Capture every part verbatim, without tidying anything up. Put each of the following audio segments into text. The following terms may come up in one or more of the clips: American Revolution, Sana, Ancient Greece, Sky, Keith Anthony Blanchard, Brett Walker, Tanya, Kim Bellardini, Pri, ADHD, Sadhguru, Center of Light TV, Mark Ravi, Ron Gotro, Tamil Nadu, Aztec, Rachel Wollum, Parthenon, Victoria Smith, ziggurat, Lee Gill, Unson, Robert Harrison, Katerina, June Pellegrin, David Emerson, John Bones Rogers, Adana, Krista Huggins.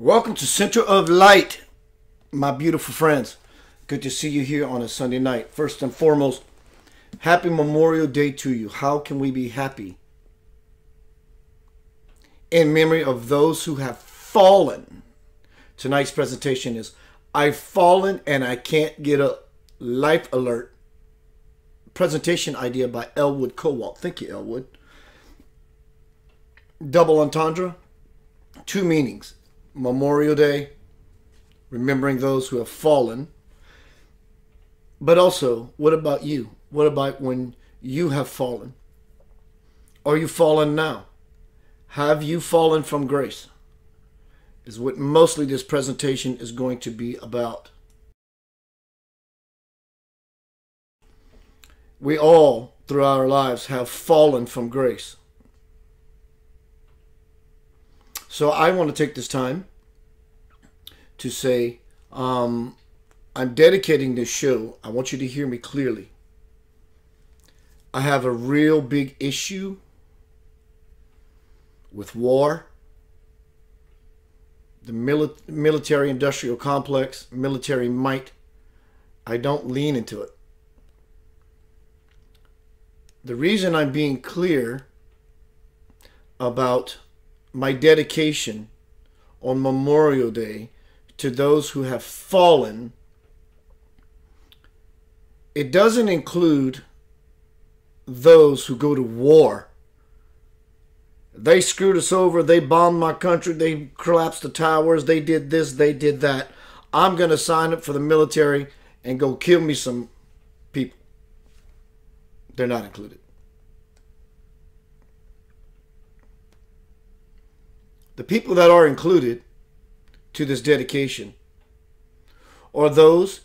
Welcome to Center of Light, my beautiful friends. Good to see you here on a Sunday night. First and foremost, happy Memorial Day to you. How can we be happy? In memory of those who have fallen. Tonight's presentation is I've fallen and I can't get up. Life alert. Presentation idea by Elwood Cowart. Thank you, Elwood. Double entendre. Two meanings. Memorial Day, remembering those who have fallen. But also, what about you? What about when you have fallen? Are you fallen now? Have you fallen from grace? Is what mostly this presentation is going to be about. We all, throughout our lives, have fallen from grace. So I want to take this time to say, um, I'm dedicating this show. I want you to hear me clearly. I have a real big issue with war, the mili military industrial complex, military might. I don't lean into it. The reason I'm being clear about my dedication on Memorial Day to those who have fallen, it doesn't include those who go to war. They screwed us over. They bombed my country. They collapsed the towers. They did this. They did that. I'm going to sign up for the military and go kill me some people. They're not included. The people that are included to this dedication are those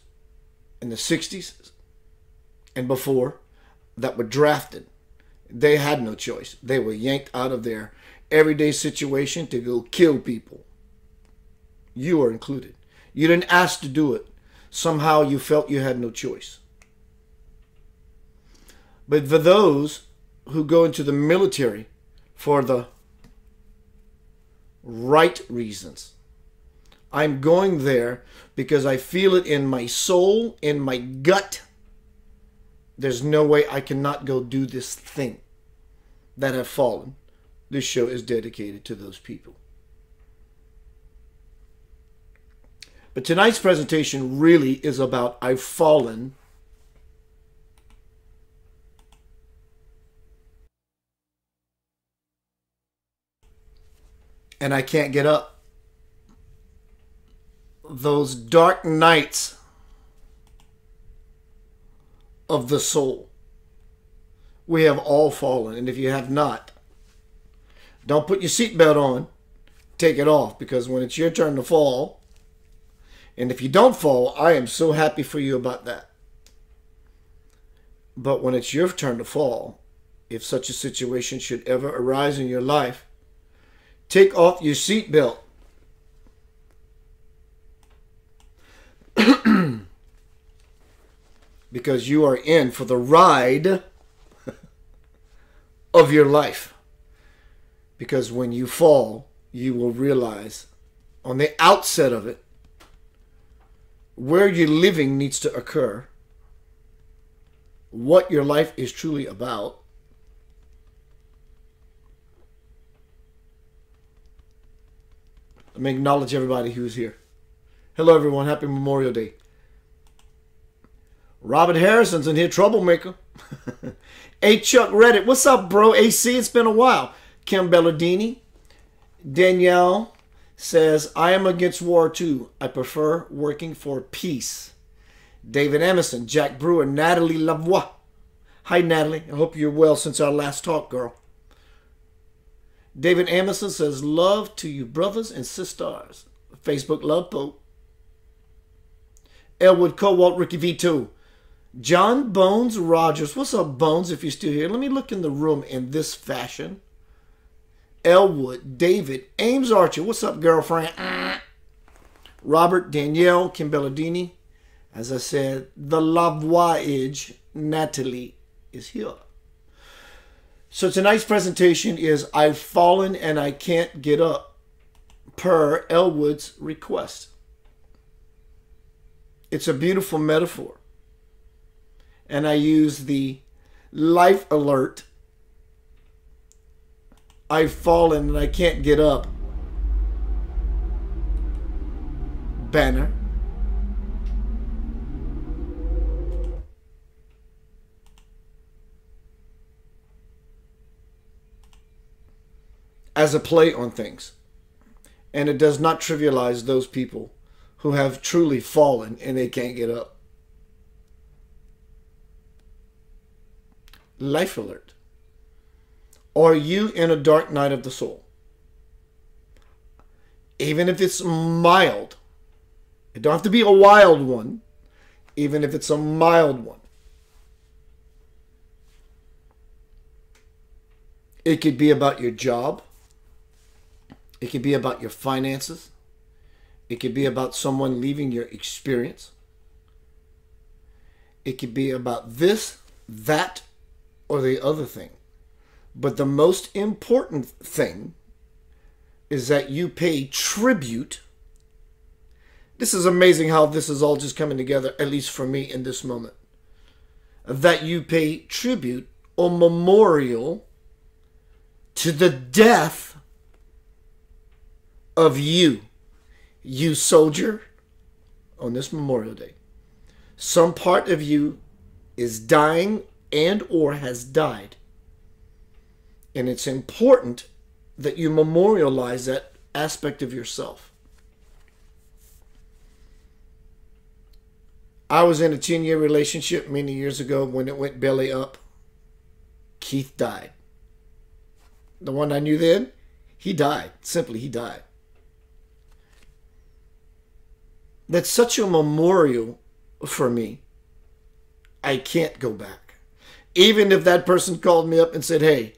in the sixties and before that were drafted. They had no choice. They were yanked out of their everyday situation to go kill people. You are included. You didn't ask to do it. Somehow you felt you had no choice. But for those who go into the military for the right reasons. I'm going there because I feel it in my soul, in my gut. There's no way I cannot go do this thing that have fallen. This show is dedicated to those people. But tonight's presentation really is about I've fallen and I can't get up. Those dark nights of the soul. We have all fallen. And if you have not, don't put your seatbelt on. Take it off. Because when it's your turn to fall, and if you don't fall, I am so happy for you about that. But when it's your turn to fall, if such a situation should ever arise in your life, take off your seatbelt. Because you are in for the ride of your life. Because when you fall, you will realize on the outset of it, where your living needs to occur, what your life is truly about, let me acknowledge everybody who's here. Hello, everyone. Happy Memorial Day. Robert Harrison's in here, troublemaker. Hey, Chuck Reddit. What's up, bro? A C, it's been a while. Kim Bellardini. Danielle says, I am against war, too. I prefer working for peace. David Emerson, Jack Brewer, Natalie Lavoie. Hi, Natalie. I hope you're well since our last talk, girl. David Emerson says, love to you brothers and sisters. Facebook love boat. Elwood Cowart, Ricky V two. John Bones Rogers. What's up, Bones, if you're still here? Let me look in the room in this fashion. Elwood, David, Ames Archer. What's up, girlfriend? Robert, Danielle, Kim Bellardini. As I said, the Lavoie-age Natalie is here. So tonight's presentation is I've fallen and I can't get up. per Elwood's request. It's a beautiful metaphor. And I use the life alert. I've fallen and I can't get up banner. As a play on things. And it does not trivialize those people who have truly fallen and they can't get up. Life alert. Are you in a dark night of the soul? Even if it's mild. It don't have to be a wild one. Even if it's a mild one. It could be about your job. It could be about your finances. It could be about someone leaving your experience. It could be about this, that, or the other thing. But the most important thing is that you pay tribute. This is amazing how this is all just coming together, at least for me in this moment. That you pay tribute or memorial to the death of you, you soldier, on this Memorial Day. Some part of you is dying and or has died. And it's important that you memorialize that aspect of yourself. I was in a ten-year relationship many years ago. When it went belly up, Keith died. The one I knew then, he died. Simply, he died. That's such a memorial for me. I can't go back. Even if that person called me up and said, hey,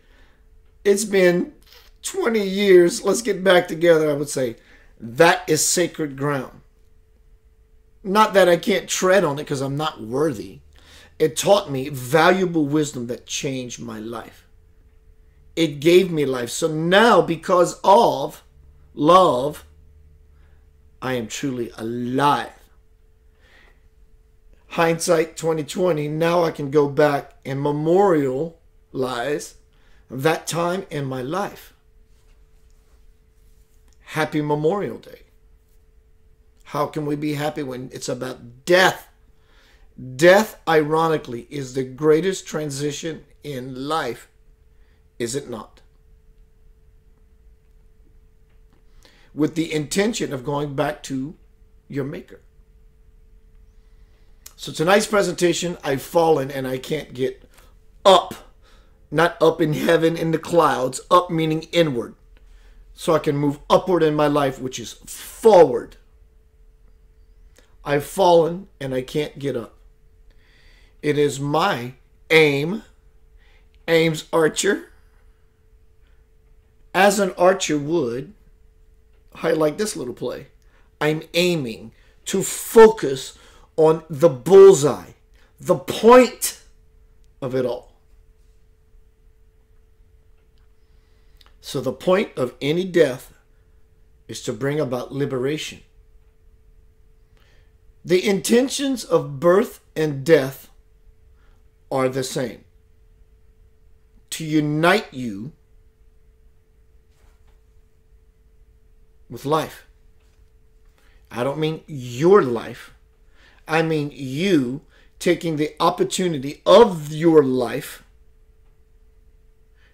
it's been twenty years, let's get back together, I would say, that is sacred ground. Not that I can't tread on it because I'm not worthy. It taught me valuable wisdom that changed my life. It gave me life. So now, because of love, I am truly alive. Hindsight twenty twenty, now I can go back and memorialize that time in my life. Happy Memorial Day. How can we be happy when it's about death? Death, ironically, is the greatest transition in life, is it not? With the intention of going back to your maker. So tonight's presentation, I've fallen and I can't get up. Not up in heaven in the clouds, up meaning inward. So I can move upward in my life, which is forward. I've fallen and I can't get up. It is my aim, Ames Archer, as an archer would, I like this little play. I'm aiming to focus on the bullseye, the point of it all. So the point of any death is to bring about liberation. The intentions of birth and death are the same. To unite you with life. I don't mean your life. I mean you taking the opportunity of your life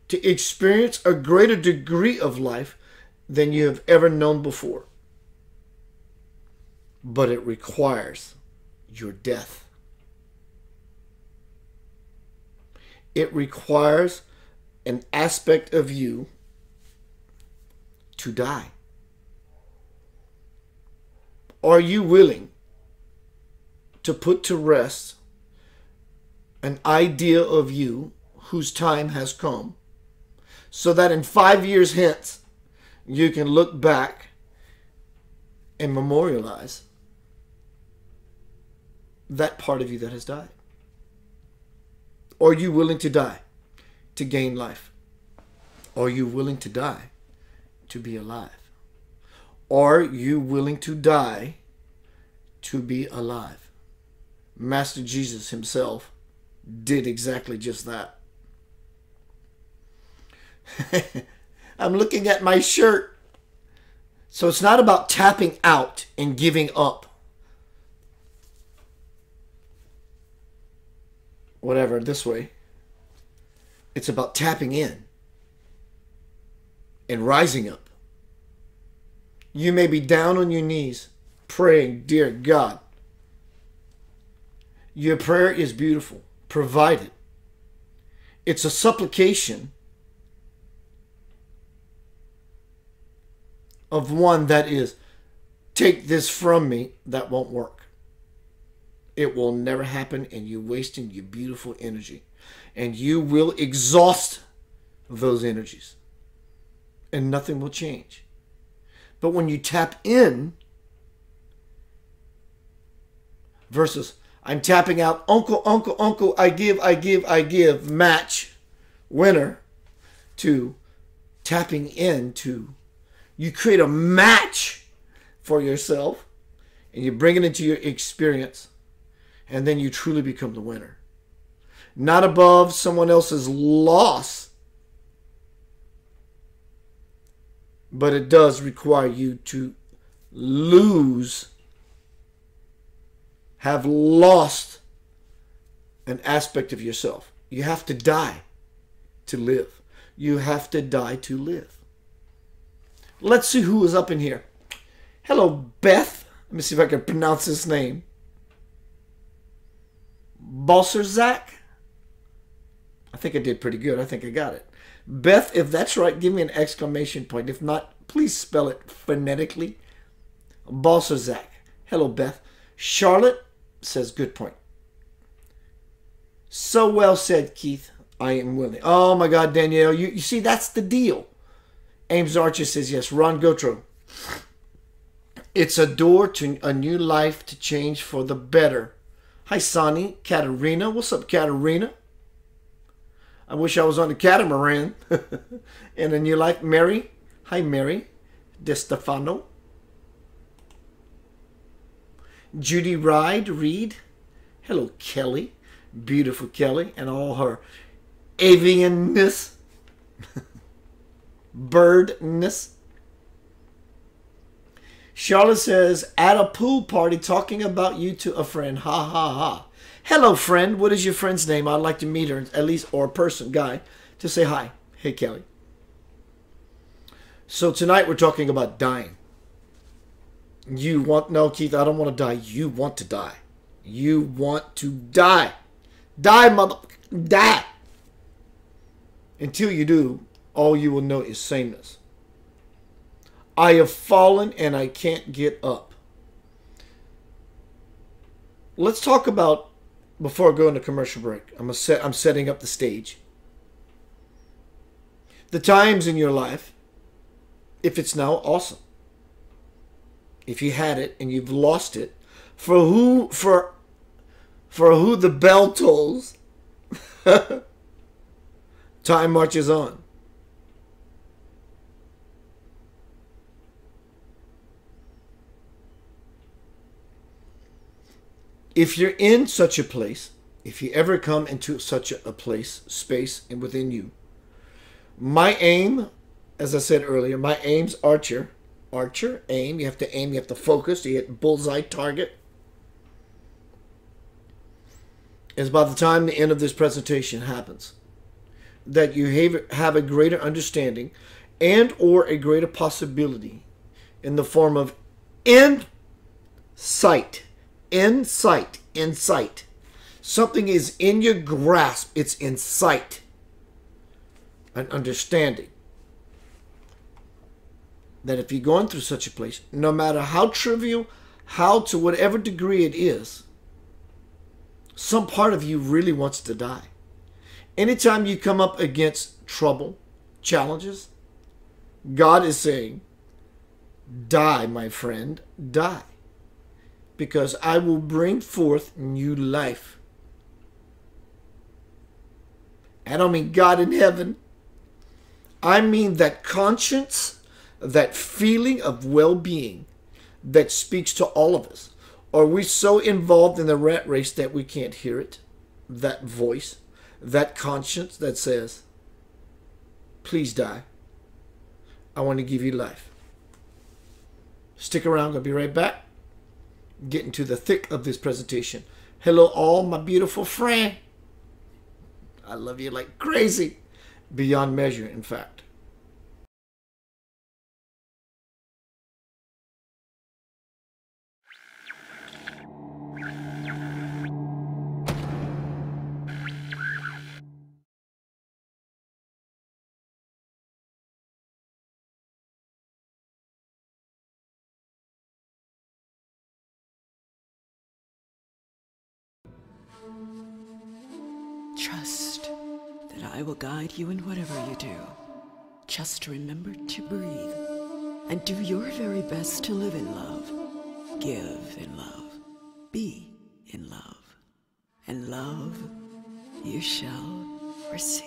to experience a greater degree of life than you have ever known before. But it requires your death. It requires an aspect of you to die. Are you willing to put to rest an idea of you whose time has come, so that in five years hence you can look back and memorialize that part of you that has died? Are you willing to die to gain life? Are you willing to die to be alive? Are you willing to die to be alive? Master Jesus himself did exactly just that. I'm looking at my shirt. So it's not about tapping out and giving up. Whatever, this way. It's about tapping in and rising up. You may be down on your knees praying, dear God. Your prayer is beautiful, provided. It's a supplication of one that is, take this from me. That won't work. It will never happen, and you're wasting your beautiful energy. And you will exhaust those energies, and nothing will change. But when you tap in versus I'm tapping out, uncle, uncle, uncle, I give, I give, I give, match, winner, to tapping in to, you create a match for yourself and you bring it into your experience, and then you truly become the winner. Not above someone else's loss, but it does require you to lose, have lost an aspect of yourself. You have to die to live. You have to die to live. Let's see who is up in here. Hello, Beth. Let me see if I can pronounce this name. Balserzak. I think I did pretty good. I think I got it. Beth, if that's right, give me an exclamation point. If not, please spell it phonetically. Balserzak. Hello, Beth. Charlotte says, good point. So well said, Keith. I am willing. Oh, my God, Danielle. You, you see, that's the deal. Ames Archer says, yes. Ron Gotro. It's a door to a new life, to change for the better. Hi, Sonny. Katerina. What's up, Katerina? I wish I was on the catamaran in a new life. Mary. Hi, Mary. DeStefano. Judy Ride. Reed. Hello, Kelly. Beautiful Kelly and all her avianness. Birdness. Charlotte says, at a pool party talking about you to a friend. Ha, ha, ha. Hello, friend. What is your friend's name? I'd like to meet her, at least, or a person, guy, to say hi. Hey, Kelly. So tonight we're talking about dying. You want, no, Keith, I don't want to die. You want to die. You want to die. Die, mother, die. Until you do, all you will know is sameness. I have fallen and I can't get up. Let's talk about, before I go into commercial break, I'm a set, I'm setting up the stage. The times in your life, if it's now awesome, if you had it and you've lost it, for who for for who the bell tolls, time marches on. If you're in such a place, if you ever come into such a place, space, and within you, my aim, as I said earlier, my aim's Archer. Archer, aim. You have to aim. You have to focus. You hit bullseye target. It's by the time the end of this presentation happens that you have a greater understanding and or a greater possibility in the form of insight. Insight, insight. Something is in your grasp. It's insight, an understanding that if you're going through such a place, no matter how trivial, how to whatever degree it is, some part of you really wants to die. Anytime you come up against trouble, challenges, God is saying, die, my friend, die. Because I will bring forth new life. I don't mean God in heaven. I mean that conscience that feeling of well-being that speaks to all of us? Are we so involved in the rat race that we can't hear it? That voice, that conscience that says, please die. I want to give you life. Stick around. I'll be right back. Get into the thick of this presentation. Hello, all my beautiful friend. I love you like crazy. Beyond measure, in fact. Trust that I will guide you in whatever you do. Just remember to breathe and do your very best to live in love, give in love, be in love, and love you shall receive.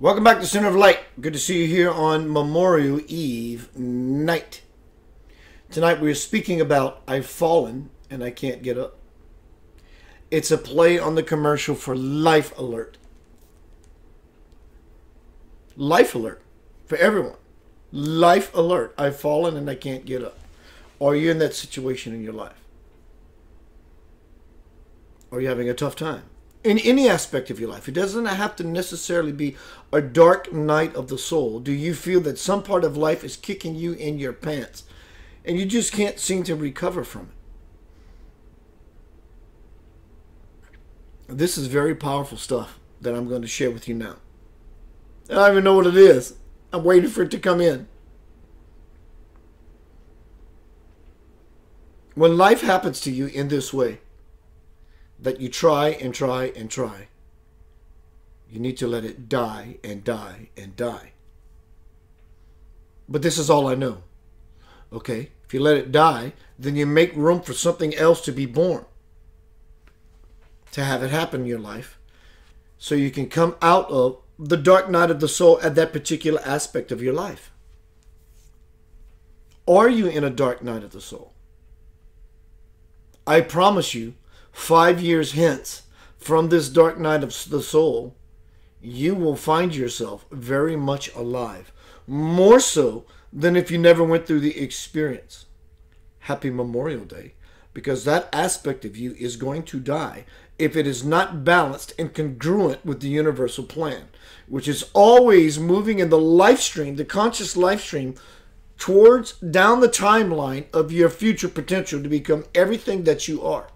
Welcome back to Center of Light. Good to see you here on Memorial Eve night. Tonight we're speaking about I've Fallen and I Can't Get Up. It's a play on the commercial for Life Alert. Life Alert for everyone. Life Alert. I've fallen and I can't get up. Or you're in that situation in your life. Or you're having a tough time. In any aspect of your life. It doesn't have to necessarily be a dark night of the soul. Do you feel that some part of life is kicking you in your pants and you just can't seem to recover from it? This is very powerful stuff that I'm going to share with you now. I don't even know what it is. I'm waiting for it to come in. When life happens to you in this way, that you try and try and try. You need to let it die and die and die. But this is all I know. Okay, if you let it die, then you make room for something else to be born. To have it happen in your life. So you can come out of the dark night of the soul at that particular aspect of your life. Are you in a dark night of the soul? I promise you, Five years hence, from this dark night of the soul, you will find yourself very much alive. More so than if you never went through the experience. Happy Memorial Day. Because that aspect of you is going to die if it is not balanced and congruent with the universal plan. Which is always moving in the life stream, the conscious life stream, towards down the timeline of your future potential to become everything that you are.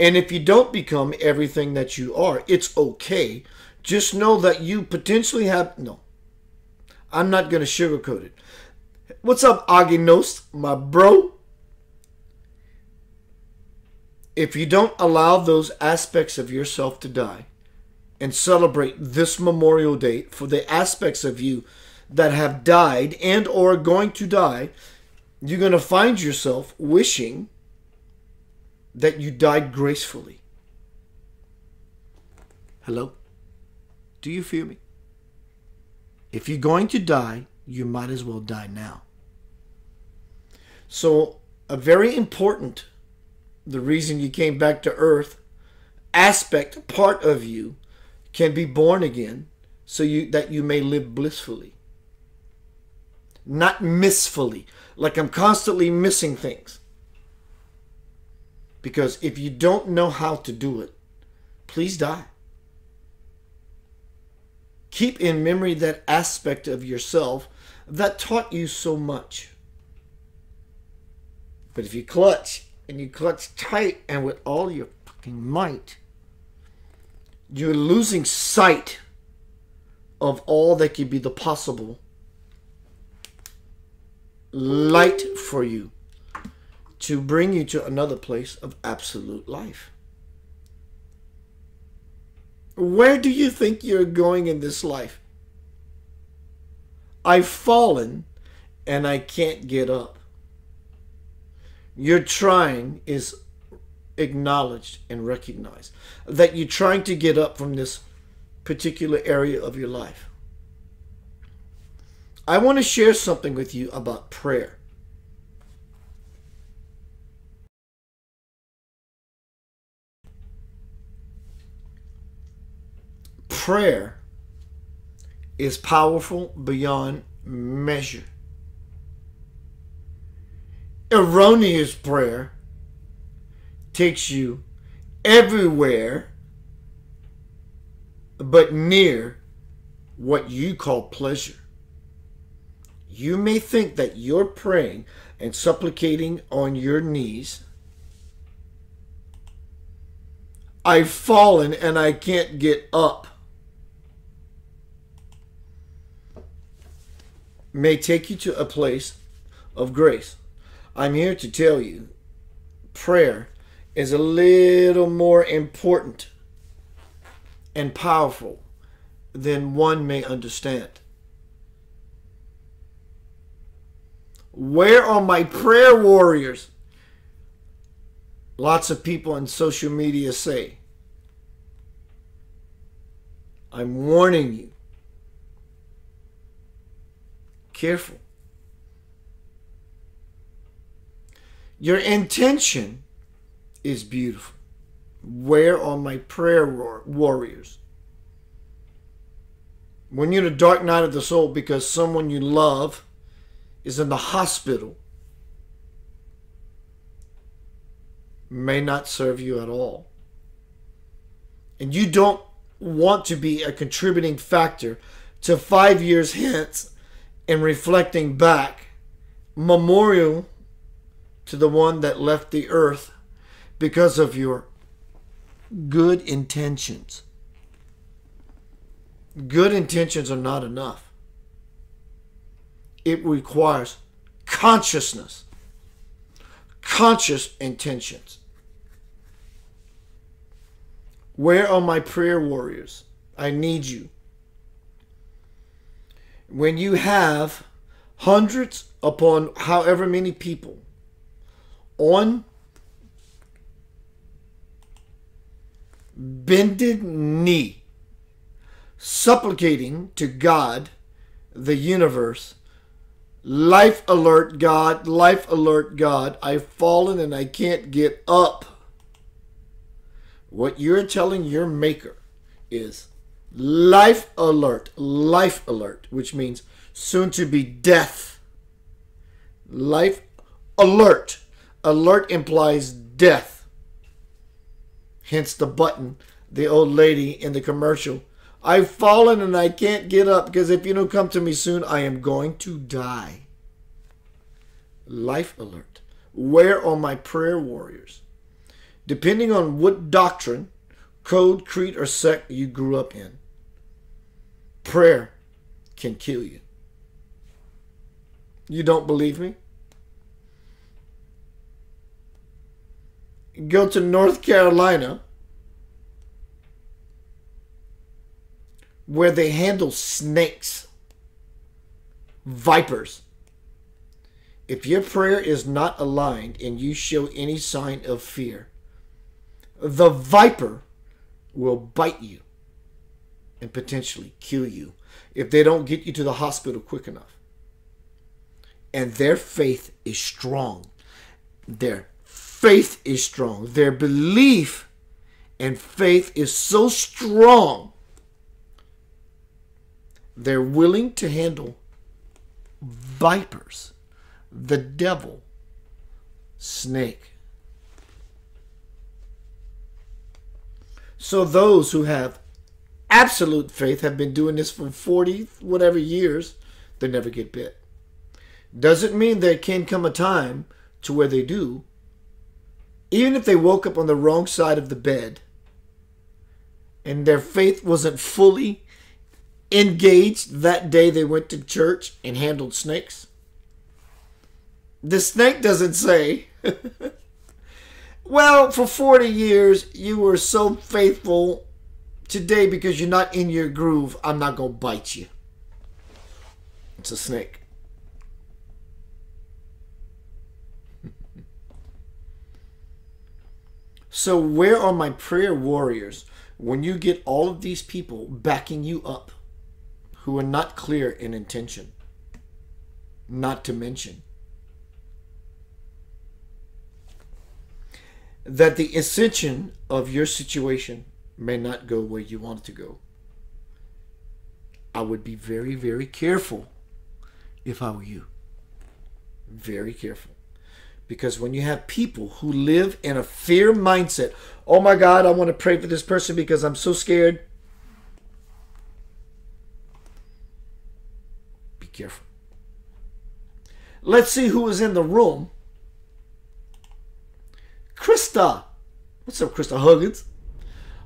And if you don't become everything that you are, it's okay. Just know that you potentially have... No. I'm not going to sugarcoat it. What's up, Aginos, my bro? If you don't allow those aspects of yourself to die and celebrate this Memorial Day for the aspects of you that have died and or are going to die, you're going to find yourself wishing that you died gracefully. Hello? Do you feel me? If you're going to die, you might as well die now. So, a very important, the reason you came back to earth, aspect, part of you, can be born again so you that you may live blissfully. Not missfully. Like I'm constantly missing things. Because if you don't know how to do it, please die. Keep in memory that aspect of yourself that taught you so much. But if you clutch, and you clutch tight and with all your fucking might, you're losing sight of all that could be the possible light for you. To bring you to another place of absolute life. Where do you think you're going in this life? I've fallen and I can't get up. Your trying is acknowledged and recognized. That you're trying to get up from this particular area of your life. I want to share something with you about prayer. Prayer is powerful beyond measure. Erroneous prayer takes you everywhere but near what you call pleasure. You may think that you're praying and supplicating on your knees. I've fallen and I can't get up. May take you to a place of grace. I'm here to tell you, prayer is a little more important and powerful than one may understand. Where are my prayer warriors? Lots of people on social media say, I'm warning you. Careful. Your intention is beautiful. Where are my prayer warriors? When you're in a dark night of the soul because someone you love is in the hospital, may not serve you at all. And you don't want to be a contributing factor to five years hence and reflecting back memorial to the one that left the earth because of your good intentions. Good intentions are not enough. It requires consciousness, conscious intentions. Where are my prayer warriors? I need you. When you have hundreds upon however many people on bended knee, supplicating to God, the universe, life alert God, life alert God, I've fallen and I can't get up. What you're telling your maker is life alert, life alert, which means soon to be death. Life alert. Alert implies death. Hence the button, the old lady in the commercial. I've fallen and I can't get up because if you don't come to me soon, I am going to die. Life alert. Where are my prayer warriors? Depending on what doctrine, code, creed, or sect you grew up in, prayer can kill you. You don't believe me? Go to North Carolina, where they handle snakes, vipers. If your prayer is not aligned and you show any sign of fear, the viper will bite you and potentially kill you if they don't get you to the hospital quick enough. And their faith is strong. Their faith is strong. Their belief and faith is so strong, they're willing to handle vipers, the devil, snake. So those who have absolute faith have been doing this for forty whatever years, they never get bit. Doesn't mean there can come a time to where they do. Even if they woke up on the wrong side of the bed and their faith wasn't fully engaged that day they went to church and handled snakes, the snake doesn't say, well, for forty years, you were so faithful. Today, because you're not in your groove, I'm not going to bite you. It's a snake. So where are my prayer warriors when you get all of these people backing you up who are not clear in intention? Not to mention that the ascension of your situation may not go where you want it to go. I would be very, very careful if I were you. Very careful. Because when you have people who live in a fear mindset, oh my God, I want to pray for this person because I'm so scared. Be careful. Let's see who is in the room. Krista. What's up, Krista Huggins?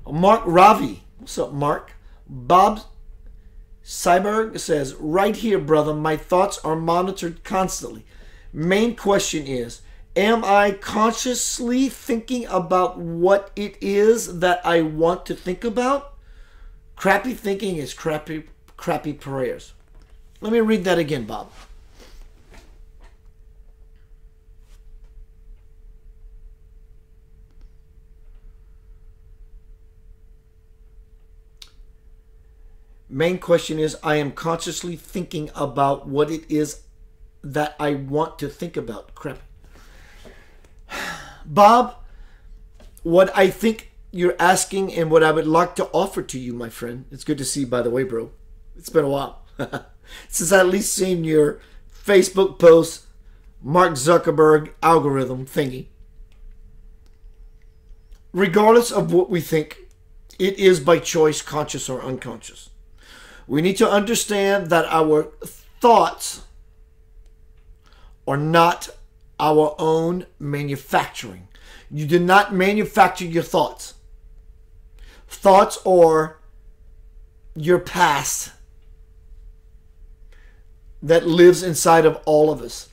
Mark Ravi. What's up, Mark? Bob Cyberg says, right here, brother, my thoughts are monitored constantly. Main question is, am I consciously thinking about what it is that I want to think about? Crappy thinking is crappy, crappy prayers. Let me read that again, Bob. Main question is, I am consciously thinking about what it is that I want to think about. Crap. Bob, what I think you're asking and what I would like to offer to you, my friend. It's good to see you, by the way, bro. It's been a while. Since I at least seen your Facebook post, Mark Zuckerberg algorithm thingy. Regardless of what we think, it is by choice, conscious or unconscious. We need to understand that our thoughts are not our own manufacturing. You did not manufacture your thoughts. Thoughts are your past that lives inside of all of us.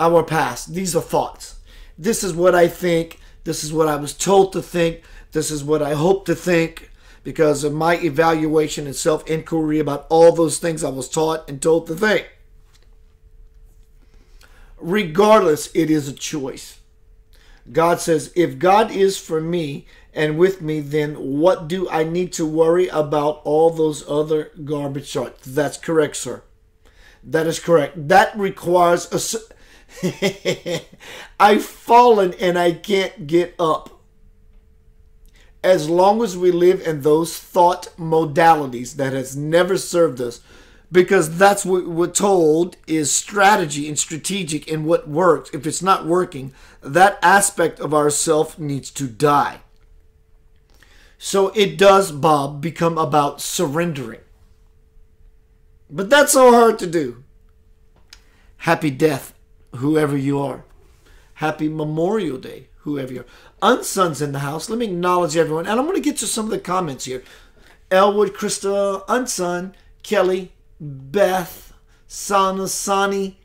Our past. These are thoughts. This is what I think. This is what I was told to think. This is what I hope to think because of my evaluation and self-inquiry about all those things I was taught and told to think. Regardless, it is a choice. God says, if God is for me and with me, then what do I need to worry about all those other garbage charts? That's correct, sir. That is correct. That requires a... I've fallen and I can't get up. As long as we live in those thought modalities that has never served us, because that's what we're told is strategy and strategic and what works. If it's not working, that aspect of ourself needs to die. So it does, Bob, become about surrendering. But that's so hard to do. Happy death, whoever you are. Happy Memorial Day, whoever you are. Unson's in the house. Let me acknowledge everyone. And I'm going to get to some of the comments here. Elwood, Krista, Unson, Kelly, Beth, Sana, Sonny,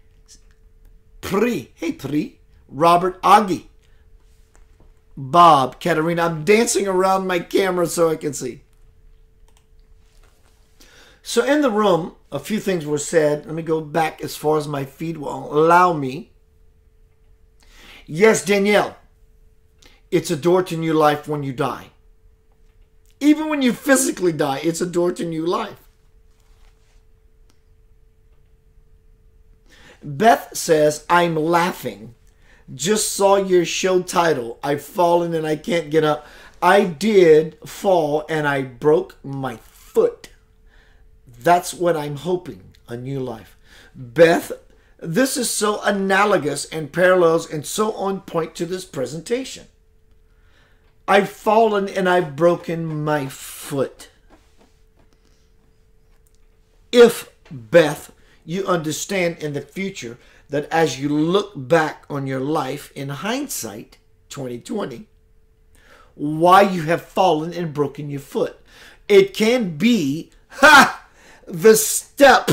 Pri. Hey, Pri. Robert, Augie, Bob, Katerina. I'm dancing around my camera so I can see. So in the room, a few things were said. Let me go back as far as my feed will allow me. Yes, Danielle. It's a door to new life when you die. Even when you physically die, it's a door to new life. Beth says, I'm laughing. Just saw your show title. I've fallen and I can't get up. I did fall and I broke my foot. That's what I'm hoping, a new life. Beth, this is so analogous and parallels and so on point to this presentation. I've fallen and I've broken my foot. If, Beth, you understand in the future that as you look back on your life in hindsight, twenty twenty, why you have fallen and broken your foot. It can be, ha, the step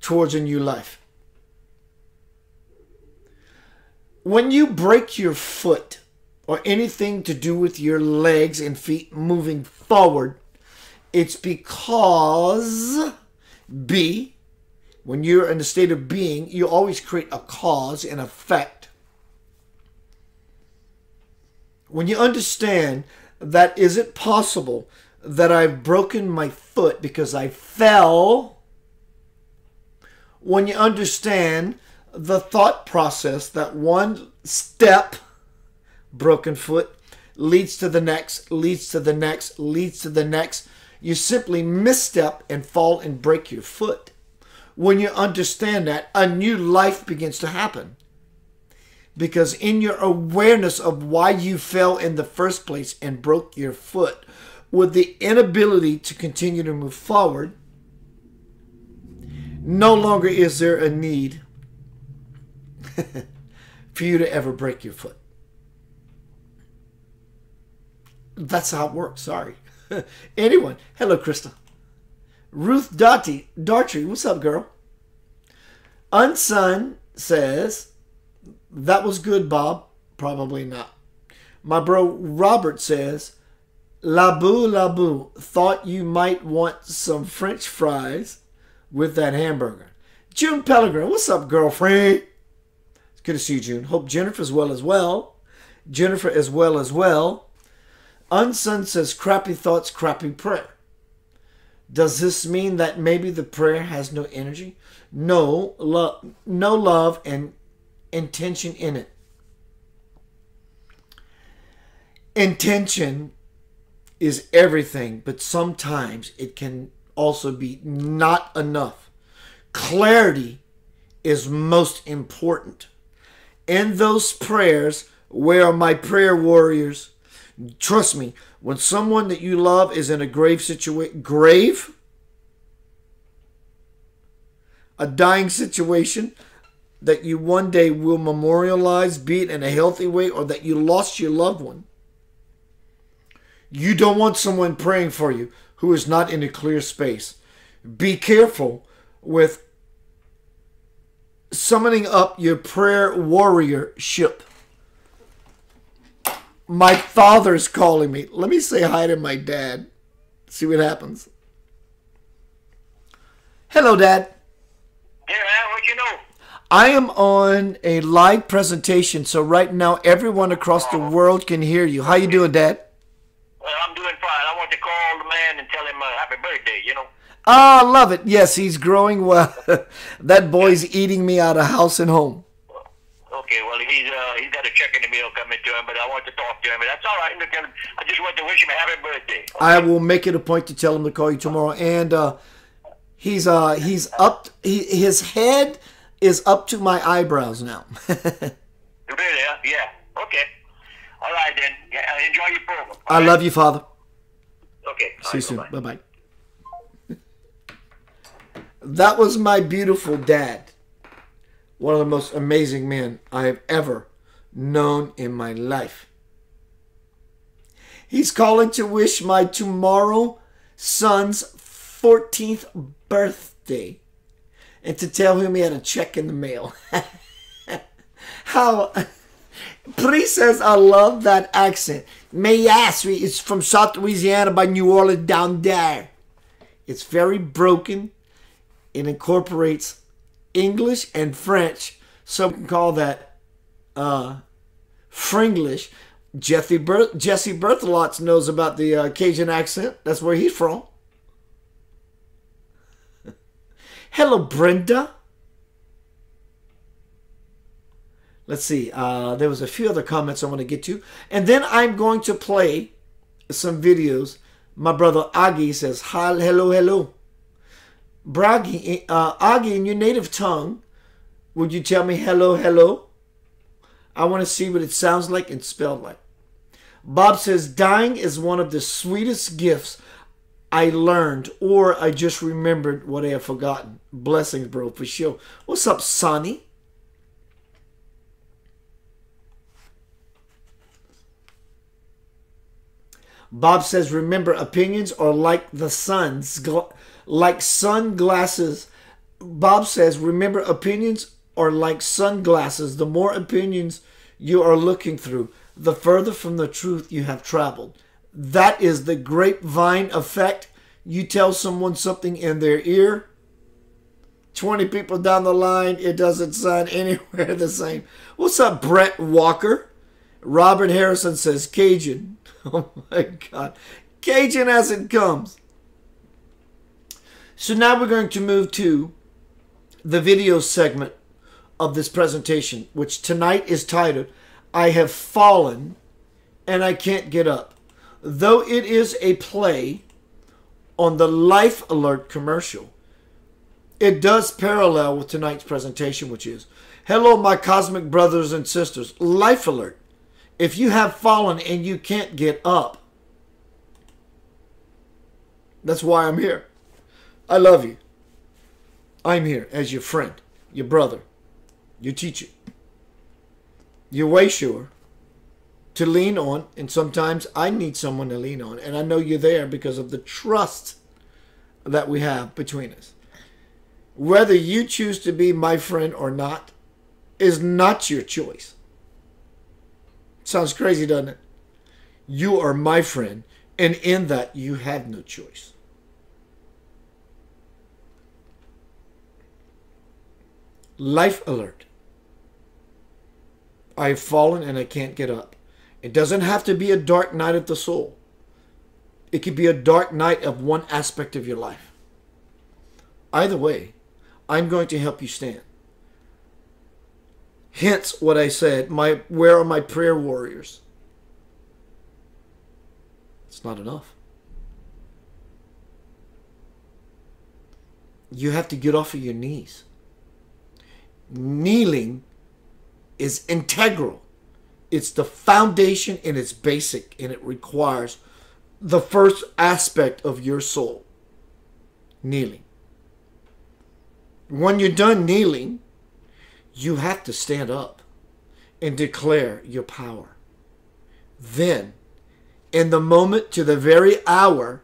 towards a new life. When you break your foot, or anything to do with your legs and feet moving forward, it's because, B, when you're in a state of being, you always create a cause and effect. When you understand that, is it possible that I've broken my foot because I fell? When you understand the thought process that one step, broken foot, leads to the next, leads to the next, leads to the next. You simply misstep and fall and break your foot. When you understand that, a new life begins to happen. Because in your awareness of why you fell in the first place and broke your foot, with the inability to continue to move forward, no longer is there a need for you to ever break your foot. That's how it works. Sorry. Anyone. Hello, Krista. Ruth Dottie, Dartrey. What's up, girl? Unson says, that was good, Bob. Probably not. My bro Robert says, Labu Labu, thought you might want some French fries with that hamburger. June Pellegrin. What's up, girlfriend? It's good to see you, June. Hope Jennifer's well as well. Jennifer as well as well. Unson says, crappy thoughts, crappy prayer. Does this mean that maybe the prayer has no energy? No, lo- no love and intention in it. Intention is everything, but sometimes it can also be not enough. Clarity is most important. In those prayers, where are my prayer warriors? Trust me, when someone that you love is in a grave situation, grave, a dying situation that you one day will memorialize, be it in a healthy way or that you lost your loved one, you don't want someone praying for you who is not in a clear space. Be careful with summoning up your prayer warriorship. My father's calling me. Let me say hi to my dad. See what happens. Hello, Dad. Yeah, man, what you know? I am on a live presentation, so right now everyone across the world can hear you. How you doing, Dad? Well, I'm doing fine. I want to call the man and tell him uh, happy birthday, you know? Ah, I love it. Yes, he's growing well. That boy's eating me out of house and home. Okay, well, he's uh, he's got a check in the mail coming to him, but I want to talk to him. But that's all right. Look, I just want to wish him a happy birthday. Okay? I will make it a point to tell him to call you tomorrow. And uh, he's uh, he's up. He, his head is up to my eyebrows now. Really? Yeah. Okay. All right, then. Yeah, enjoy your program. Okay? I love you, Father. Okay. All See right, you bye soon. Bye-bye. That was my beautiful dad. One of the most amazing men I have ever known in my life. He's calling to wish my tomorrow son's fourteenth birthday and to tell him he had a check in the mail. How... Pri says, I love that accent. May I ask, it's from South Louisiana by New Orleans down there. It's very broken. It incorporates English and French. Some can call that uh, Fringlish. Jesse, Ber Jesse Berthelotz knows about the uh, Cajun accent. That's where he's from. Hello, Brenda. Let's see. Uh, there was a few other comments I want to get to. And then I'm going to play some videos. My brother Aggie says, hi, hello, hello. Bragi, uh, Aggie, in your native tongue, would you tell me hello, hello? I want to see what it sounds like and spelled like. Bob says, dying is one of the sweetest gifts I learned, or I just remembered what I have forgotten. Blessings, bro, for sure. What's up, Sonny? Bob says, remember, opinions are like the sun's gl like sunglasses. Bob says, remember, opinions are like sunglasses. The more opinions you are looking through, the further from the truth you have traveled. That is the grapevine effect. You tell someone something in their ear, twenty people down the line, it doesn't sound anywhere the same. What's up, Brett Walker? Robert Harrison says, Cajun. Oh my God. Cajun as it comes. So now we're going to move to the video segment of this presentation, which tonight is titled, I Have Fallen and I Can't Get Up. Though it is a play on the Life Alert commercial, it does parallel with tonight's presentation, which is, hello, my cosmic brothers and sisters, Life Alert. If you have fallen and you can't get up, that's why I'm here. I love you. I'm here as your friend, your brother, your teacher, your way shower to lean on. And sometimes I need someone to lean on. And I know you're there because of the trust that we have between us. Whether you choose to be my friend or not is not your choice. Sounds crazy, doesn't it? You are my friend, and in that you have no choice. Life alert. I have fallen and I can't get up. It doesn't have to be a dark night of the soul. It could be a dark night of one aspect of your life. Either way, I'm going to help you stand. Hence what I said, my, where are my prayer warriors? It's not enough. You have to get off of your knees. Kneeling is integral. It's the foundation and it's basic, and it requires the first aspect of your soul. Kneeling. When you're done kneeling, you have to stand up and declare your power. Then, in the moment to the very hour,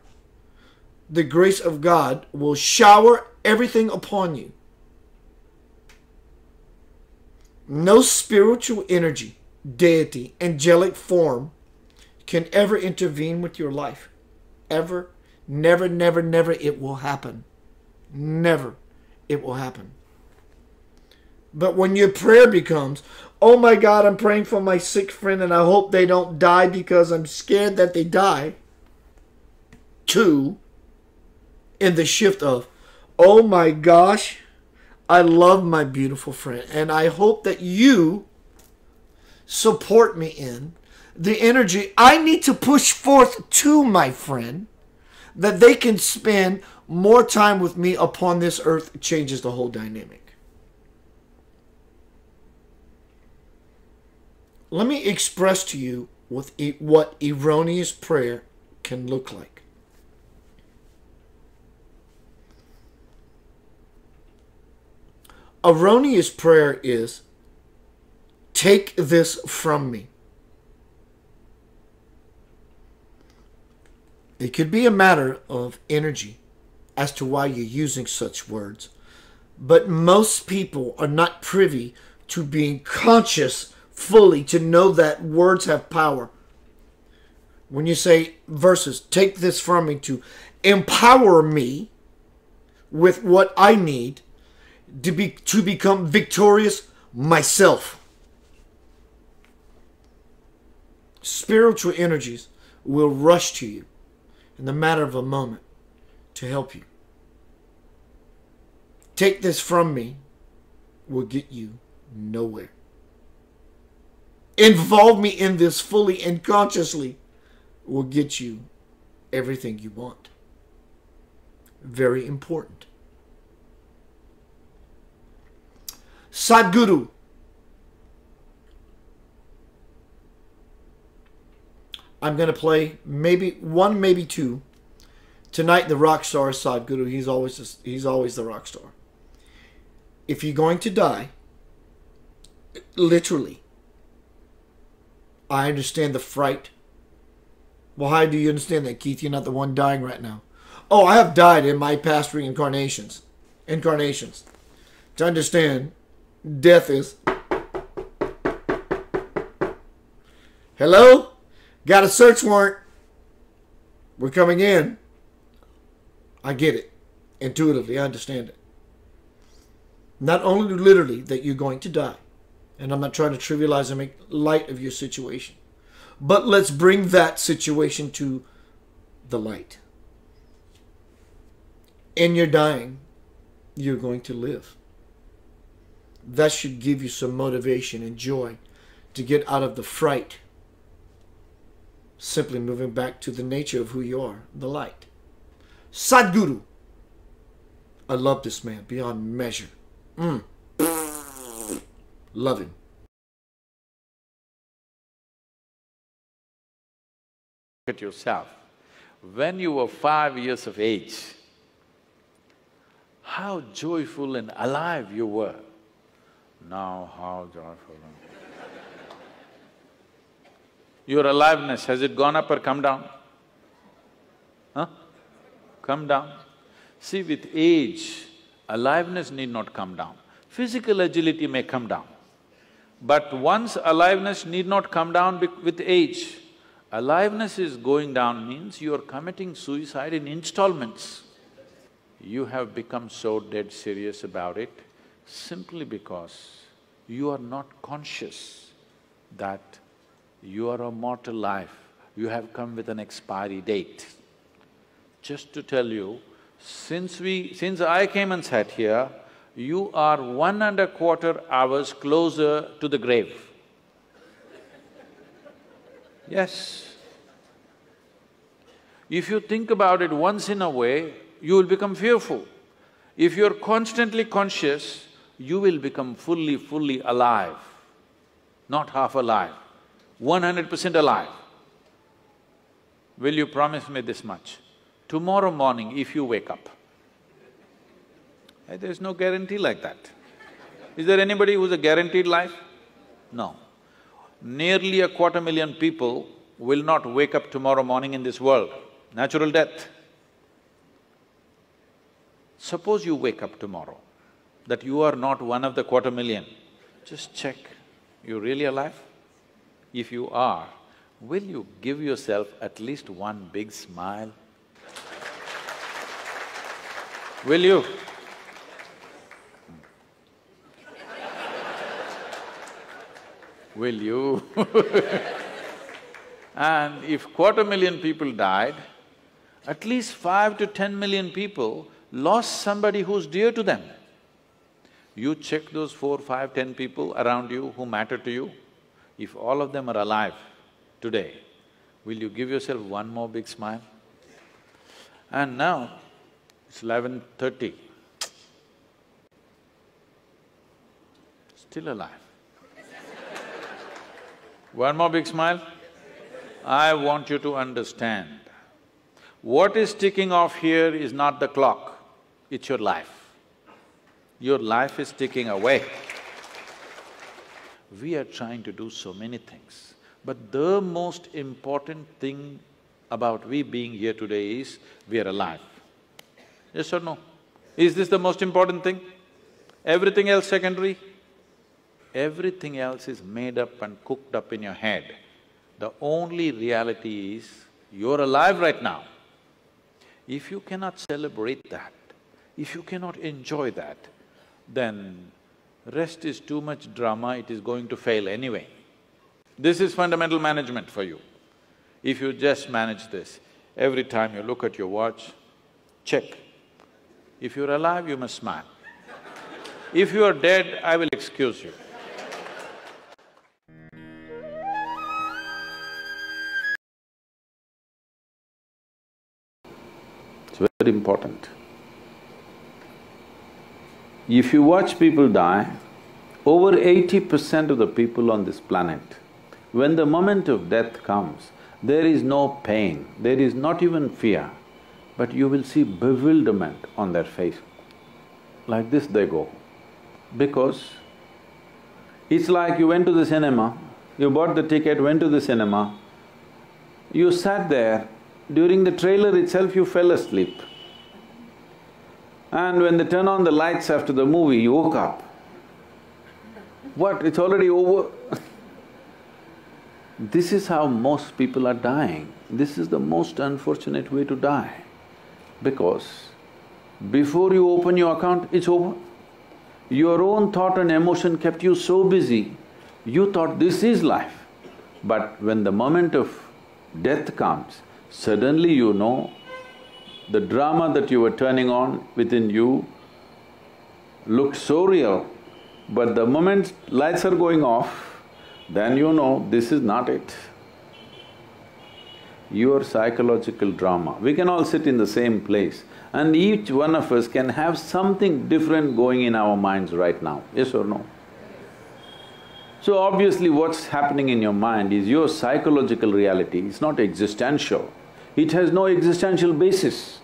the grace of God will shower everything upon you. No spiritual energy, deity, angelic form can ever intervene with your life. Ever. Never, never, never it will happen. Never it will happen. But when your prayer becomes, oh my God, I'm praying for my sick friend and I hope they don't die because I'm scared that they die. Two, in the shift of, oh my gosh, I love my beautiful friend and I hope that you support me in the energy I need to push forth to my friend that they can spend more time with me upon this earth. Changes the whole dynamic. Let me express to you with e what erroneous prayer can look like. Erroneous prayer is, take this from me. It could be a matter of energy as to why you're using such words, but most people are not privy to being conscious fully to know that words have power. When you say verses, take this from me, to empower me with what I need to be to become victorious myself. Spiritual energies will rush to you in the matter of a moment to help you. Take this from me will get you nowhere. Involve me in this fully and consciously will get you everything you want. Very important. Sadhguru. I'm going to play maybe one, maybe two. Tonight, the rock star is Sadhguru. He's always, just, he's always the rock star. If you're going to die, literally, I understand the fright. Well, how do you understand that, Keith? You're not the one dying right now. Oh, I have died in my past reincarnations. Incarnations. To understand, death is... Hello? Got a search warrant. We're coming in. I get it. Intuitively, I understand it. Not only literally that you're going to die, and I'm not trying to trivialize and make light of your situation, but let's bring that situation to the light. In your dying, you're going to live. That should give you some motivation and joy to get out of the fright. Simply moving back to the nature of who you are, the light. Sadhguru. I love this man beyond measure. Mm. Love him. Look at yourself. When you were five years of age, how joyful and alive you were. Now how joyful and your aliveness, has it gone up or come down? Huh? Come down. See, with age, aliveness need not come down. Physical agility may come down, but once aliveness need not come down with age. Aliveness is going down means you are committing suicide in installments. You have become so dead serious about it simply because you are not conscious that you are a mortal life, you have come with an expiry date. just to tell you, since we… since I came and sat here, you are one and a quarter hours closer to the grave. Yes. If you think about it once in a way, you will become fearful. If you're constantly conscious, you will become fully, fully alive, not half alive, one hundred percent alive. Will you promise me this much? Tomorrow morning, if you wake up, there's no guarantee like that. Is there anybody who's a guaranteed life? No. Nearly a quarter million people will not wake up tomorrow morning in this world, natural death. Suppose you wake up tomorrow, that you are not one of the quarter million, just check, you're really alive? If you are, will you give yourself at least one big smile? Will you? Will you? And if quarter million people died, at least five to ten million people lost somebody who's dear to them. You check those four, five, ten people around you who matter to you, if all of them are alive today, will you give yourself one more big smile? And now, it's eleven thirty, still alive. One more big smile. I want you to understand, what is ticking off here is not the clock, it's your life. Your life is ticking away. We are trying to do so many things, but the most important thing about we being here today is, we are alive. Yes or no? Is this the most important thing? Everything else secondary? Everything else is made up and cooked up in your head. The only reality is, you're alive right now. If you cannot celebrate that, if you cannot enjoy that, then rest is too much drama, it is going to fail anyway. This is fundamental management for you. If you just manage this, every time you look at your watch, check. If you're alive, you must smile. If you are dead, I will excuse you. It's very important. If you watch people die, over eighty percent of the people on this planet, when the moment of death comes, there is no pain, there is not even fear, but you will see bewilderment on their face. Like this they go. Because it's like you went to the cinema, you bought the ticket, went to the cinema, you sat there, during the trailer itself you fell asleep. And when they turn on the lights after the movie, you woke up. What? It's already over? This is how most people are dying. This is the most unfortunate way to die. Because before you open your account, it's over. Your own thought and emotion kept you so busy, you thought this is life. But when the moment of death comes, suddenly you know the drama that you were turning on within you looked so real, but the moment lights are going off, then you know this is not it. Your psychological drama. We can all sit in the same place and each one of us can have something different going in our minds right now, yes or no? So obviously what's happening in your mind is your psychological reality, it's not existential. It has no existential basis.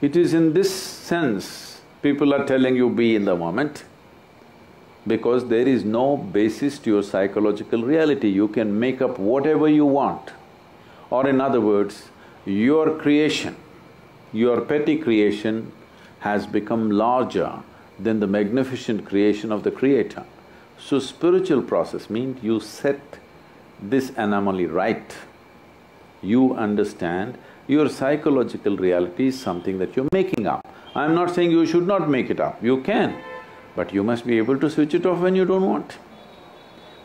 It is in this sense people are telling you be in the moment, because there is no basis to your psychological reality. You can make up whatever you want. Or in other words, your creation, your petty creation has become larger than the magnificent creation of the Creator. So spiritual process means you set this anomaly right. You understand your psychological reality is something that you're making up. I'm not saying you should not make it up, you can, but you must be able to switch it off when you don't want.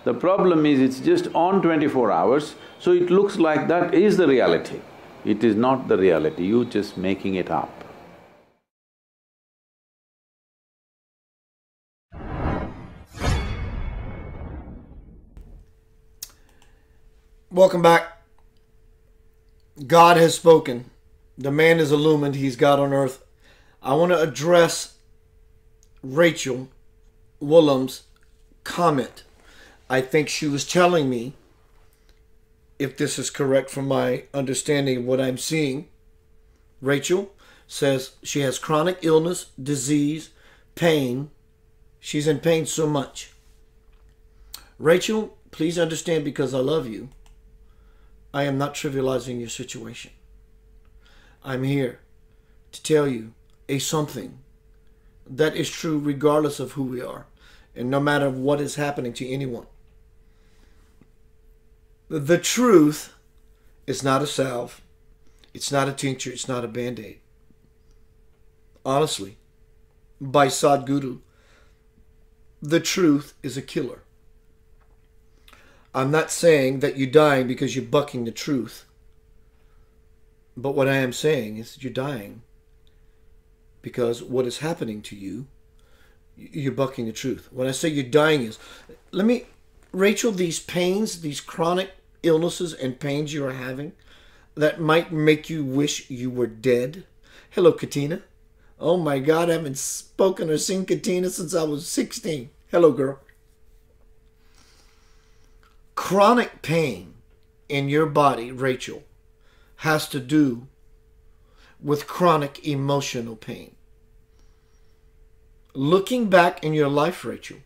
The problem is it's just on twenty-four hours, so it looks like that is the reality. It is not the reality, you're just making it up. Welcome back. God has spoken. The man is illumined. He's God on earth. I want to address Rachel Wollum's comment. I think she was telling me, if this is correct from my understanding of what I'm seeing, Rachel says she has chronic illness, disease, pain. She's in pain so much. Rachel, please understand, because I love you, I am not trivializing your situation. I'm here to tell you a something that is true regardless of who we are and no matter what is happening to anyone. The truth is not a salve. It's not a tincture. It's not a band-aid. Honestly, by Sadhguru, the truth is a killer. I'm not saying that you're dying because you're bucking the truth. But what I am saying is you're dying because what is happening to you, you're bucking the truth. When I say you're dying is, let me, Rachel, these pains, these chronic illnesses and pains you are having that might make you wish you were dead. Hello, Katerina. Oh my God, I haven't spoken or seen Katerina since I was sixteen. Hello, girl. Chronic pain in your body, Rachel, has to do with chronic emotional pain. Looking back in your life, Rachel,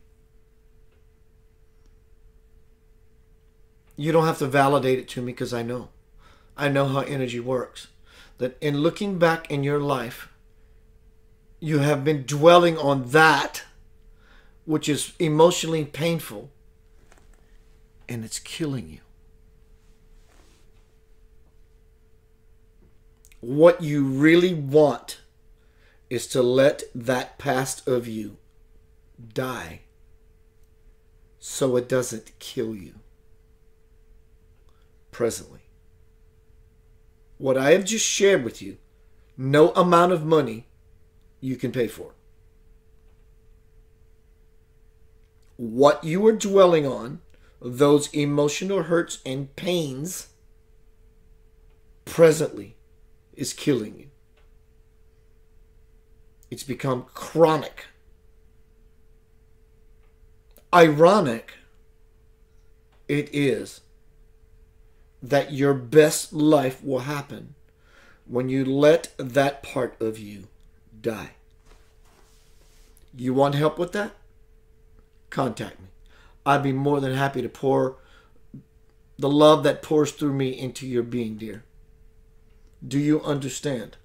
you don't have to validate it to me because I know. I know how energy works. That in looking back in your life, you have been dwelling on that which is emotionally painful, and it's killing you. What you really want is to let that past of you die so it doesn't kill you presently. What I have just shared with you, no amount of money you can pay for. What you are dwelling on, those emotional hurts and pains presently, is killing you. It's become chronic. Ironic it is that your best life will happen when you let that part of you die. You want help with that? Contact me. I'd be more than happy to pour the love that pours through me into your being, dear. Do you understand?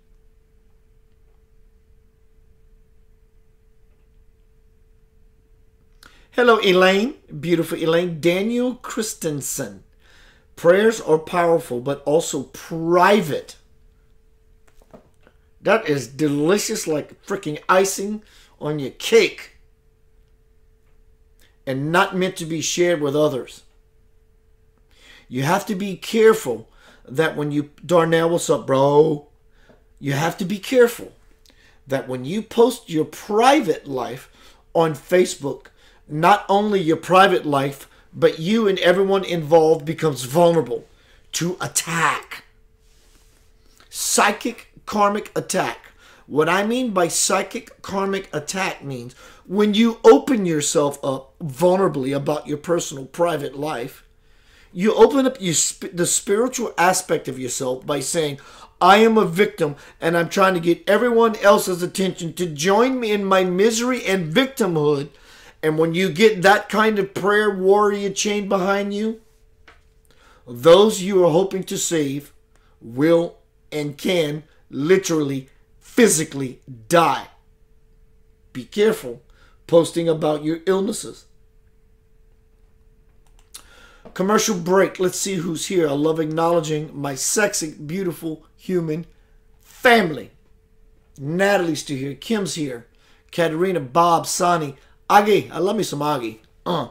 Hello, Elaine. Beautiful Elaine. Daniel Christensen. Prayers are powerful, but also private. That is delicious, like freaking icing on your cake. And not meant to be shared with others. You have to be careful that when you, Darnell, what's up, bro? You have to be careful that when you post your private life on Facebook, not only your private life, but you and everyone involved becomes vulnerable to attack. Psychic karmic attack. What I mean by psychic karmic attack means when you open yourself up vulnerably about your personal private life, you open up your sp the spiritual aspect of yourself by saying, I am a victim and I'm trying to get everyone else's attention to join me in my misery and victimhood. And when you get that kind of prayer warrior chain behind you, those you are hoping to save will and can literally, physically die. Be careful posting about your illnesses. Commercial break. Let's see who's here. I love acknowledging my sexy, beautiful human family. Natalie's still here. Kim's here. Katerina, Bob, Sonny, Aggie. I love me some Aggie. Uh.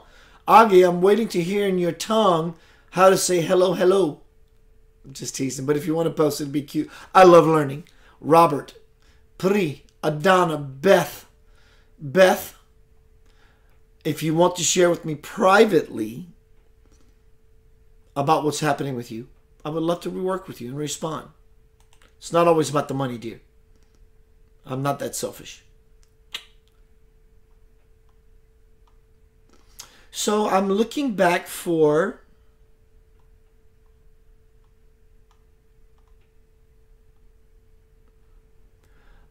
Aggie, I'm waiting to hear in your tongue how to say hello, hello. I'm just teasing. But if you want to post it, it'd be cute. I love learning. Robert, Pri, Adana, Beth. Beth, if you want to share with me privately about what's happening with you, I would love to rework with you and respond. It's not always about the money, dear. I'm not that selfish. So I'm looking back for...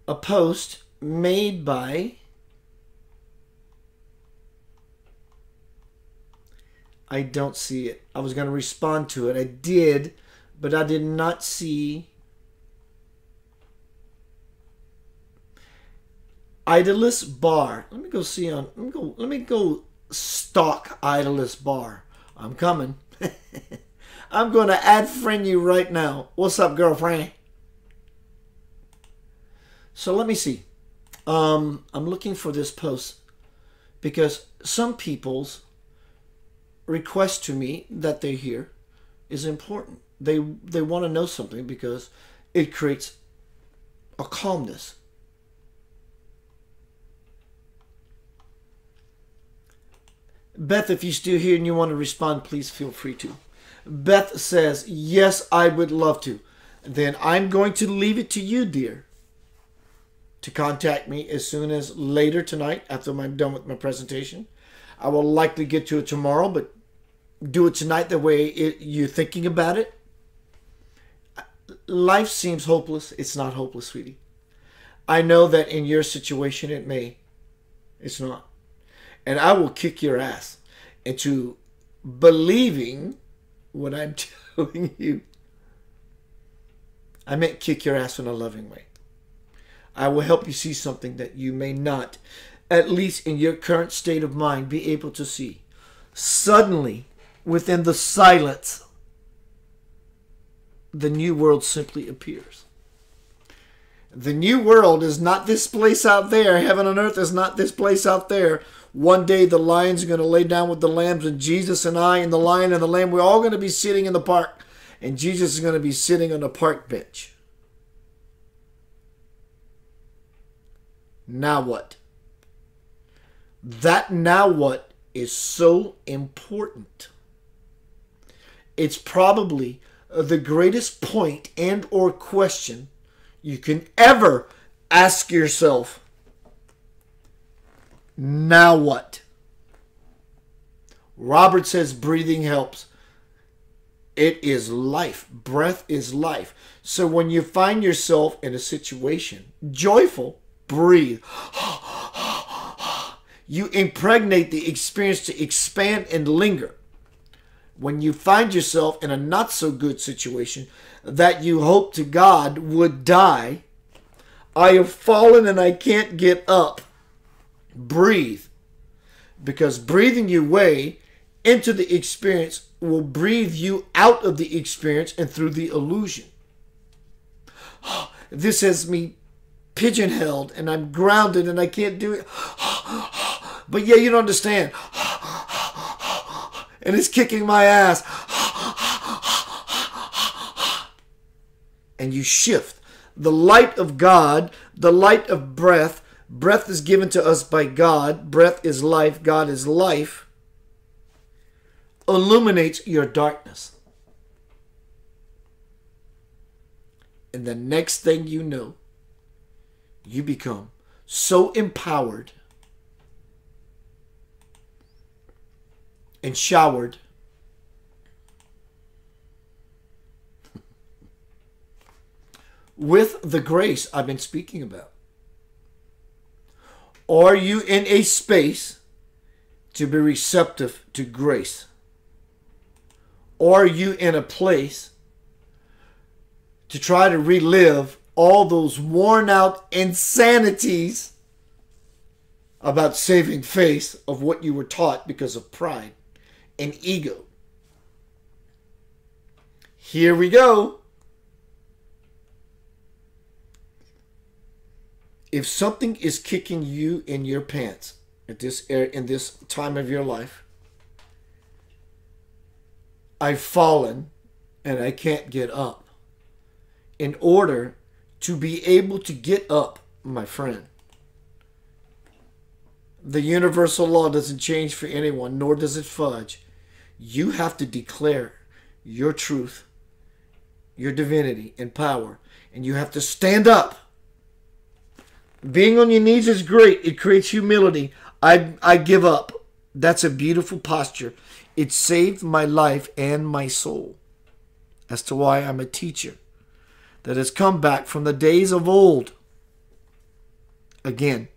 a post made by I don't see it. I was going to respond to it. I did, but I did not see Idolus Bar. Let me go see on let me go let me go stalk Idolus Bar. I'm coming. I'm going to add friend you right now. What's up, girlfriend? So let me see. Um, I'm looking for this post because some people's request to me that they hear is important. They they want to know something because it creates a calmness. Beth, if you're still here and you want to respond, please feel free to. Beth says, yes, I would love to. Then I'm going to leave it to you, dear, to contact me as soon as later tonight after I'm done with my presentation. I will likely get to it tomorrow, but do it tonight the way it, you're thinking about it. Life seems hopeless. It's not hopeless, sweetie. I know that in your situation it may. It's not. And I will kick your ass into believing what I'm telling you. I meant kick your ass in a loving way. I will help you see something that you may not, at least in your current state of mind, be able to see. Suddenly, within the silence, the new world simply appears. The new world is not this place out there. Heaven and earth is not this place out there. One day the lions are going to lay down with the lambs, and Jesus and I and the lion and the lamb, we're all going to be sitting in the park, and Jesus is going to be sitting on a park bench. Now what? That now what is so important. It's probably the greatest point and or question you can ever ask yourself. Now what? Robert says breathing helps. It is life. Breath is life. So when you find yourself in a situation, joyful, breathe. You impregnate the experience to expand and linger. When you find yourself in a not so good situation that you hope to God would die, I have fallen and I can't get up. Breathe. Because breathing your way into the experience will breathe you out of the experience and through the illusion. This has me pigeonholed and I'm grounded and I can't do it. But yeah, you don't understand. And it's kicking my ass. And you shift. The light of God, the light of breath. Breath is given to us by God. Breath is life. God is life. Illuminates your darkness. And the next thing you know, you become so empowered and showered with the grace I've been speaking about. Are you in a space to be receptive to grace? Are you in a place to try to relive all those worn out insanities about saving face of what you were taught because of pride and ego? Here we go. If something is kicking you in your pants at this in this time of your life, I've fallen and I can't get up. In order to be able to get up, my friend, the universal law doesn't change for anyone, nor does it fudge. You have to declare your truth, your divinity, and power, and you have to stand up. Being on your knees is great. It creates humility. I, I give up. That's a beautiful posture. It saved my life and my soul. As to why I'm a teacher that has come back from the days of old. Again,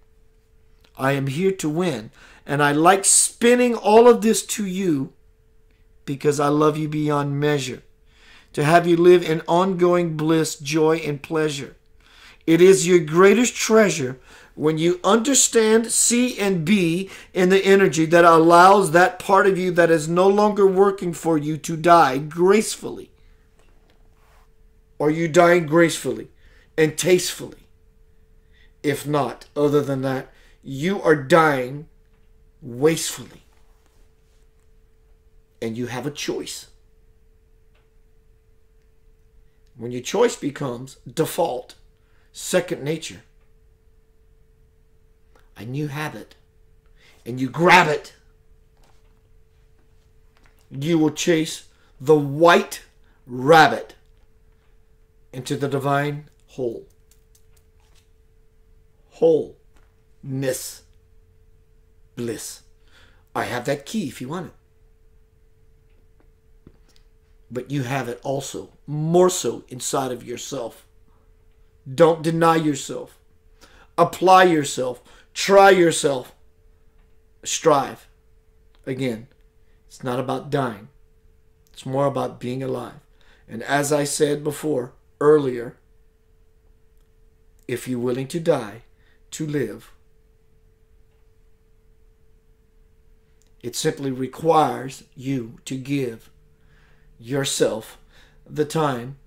I am here to win. And I like spinning all of this to you because I love you beyond measure. To have you live in ongoing bliss, joy, and pleasure. It is your greatest treasure when you understand, see, and be in the energy that allows that part of you that is no longer working for you to die gracefully. Are you dying gracefully and tastefully? If not, other than that, you are dying wastefully. And you have a choice. When your choice becomes default, second nature, a new habit, and you grab it, you will chase the white rabbit into the divine whole. Wholeness. Bliss. I have that key if you want it. But you have it also, more so inside of yourself. Don't deny yourself. Apply yourself. Try yourself. Strive. Again, it's not about dying. It's more about being alive. And as I said before, earlier, if you're willing to die, to live, it simply requires you to give yourself the time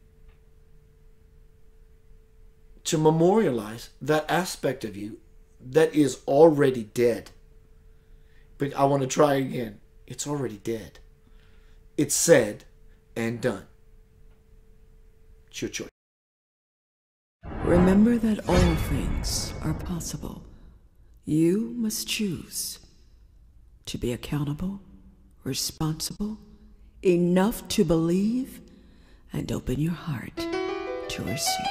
to memorialize that aspect of you that is already dead. But I want to try again. It's already dead. It's said and done. It's your choice. Remember that all things are possible. You must choose to be accountable, responsible, enough to believe, and open your heart to receive.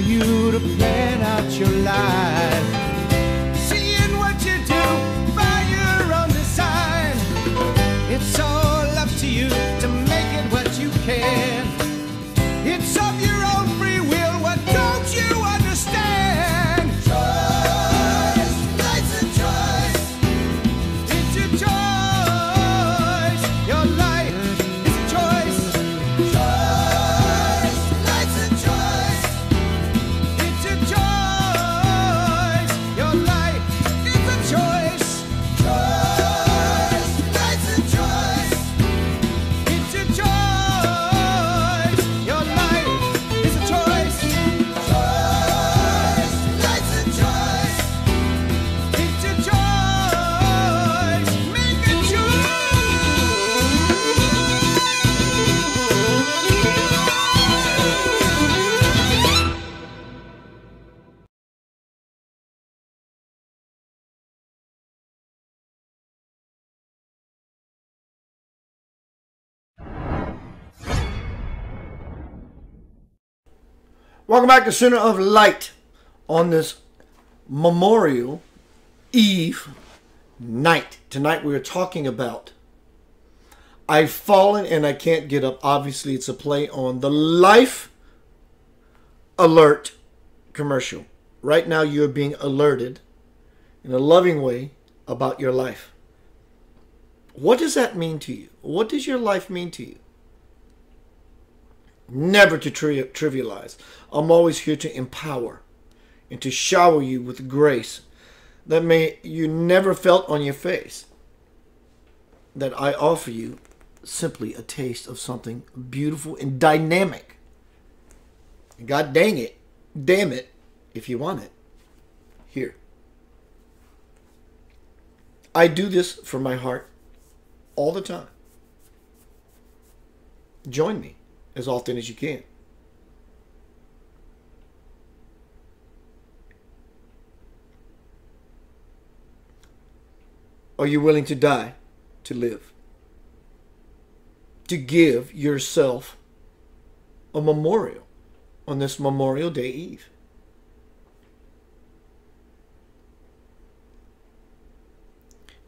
for you to plan out your life. Seeing what you do by your own design. It's all up to you to make it what you can. It's of your own free will. What don't you understand? Choice, life's a choice. It's your choice. Your life is a choice. Choice, life's a choice. It's your choice. Your life is a choice. Choice, life's a choice. It's your choice. Your life is a choice. Choice, life's a choice. It's your choice. Make a choice. Welcome back to Center of Light on this Memorial Eve night. Tonight we are talking about I've Fallen and I Can't Get Up. Obviously it's a play on the Life Alert commercial. Right now you're being alerted in a loving way about your life. What does that mean to you? What does your life mean to you? Never to tri trivialize. I'm always here to empower and to shower you with grace that may you never felt on your face. That I offer you simply a taste of something beautiful and dynamic. God dang it, damn it, if you want it. Here. I do this from my heart all the time. Join me as often as you can. Are you willing to die to live? To give yourself a memorial on this Memorial Day Eve.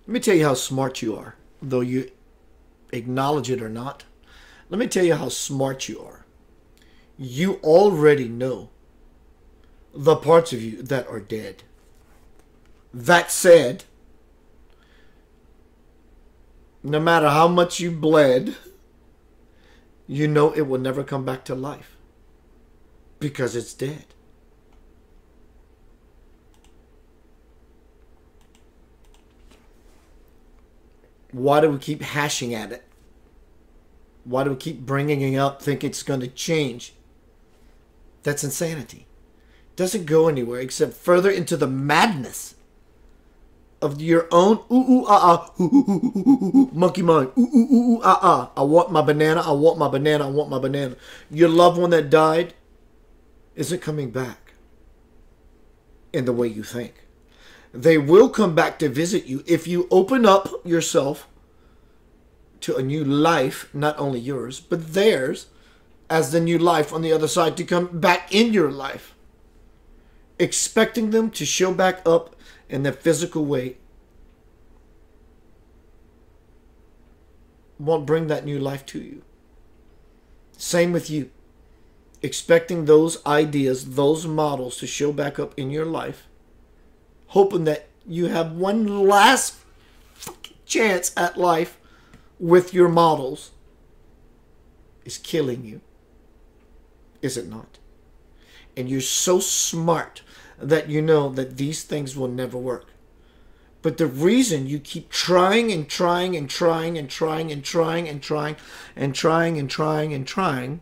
Let me tell you how smart you are, though you acknowledge it or not. Let me tell you how smart you are. You already know the parts of you that are dead. That said, no matter how much you bled, you know it will never come back to life because it's dead. Why do we keep hashing at it? Why do we keep bringing it up, think it's going to change? That's insanity. It doesn't go anywhere except further into the madness of your own ooh-ooh-ah-ah, ooh-ooh-ooh-ooh-ooh, monkey mind, ooh-ooh-ooh-ah-ah. I want my banana, I want my banana, I want my banana. Your loved one that died isn't coming back in the way you think. They will come back to visit you if you open up yourself to a new life, not only yours, but theirs, as the new life on the other side to come back in your life, expecting them to show back up in their physical way won't bring that new life to you. Same with you. Expecting those ideas, those models to show back up in your life, hoping that you have one last fucking chance at life with your models is killing you, is it not? And you're so smart that you know that these things will never work. But the reason you keep trying and trying and trying and trying and trying and trying and trying and trying and trying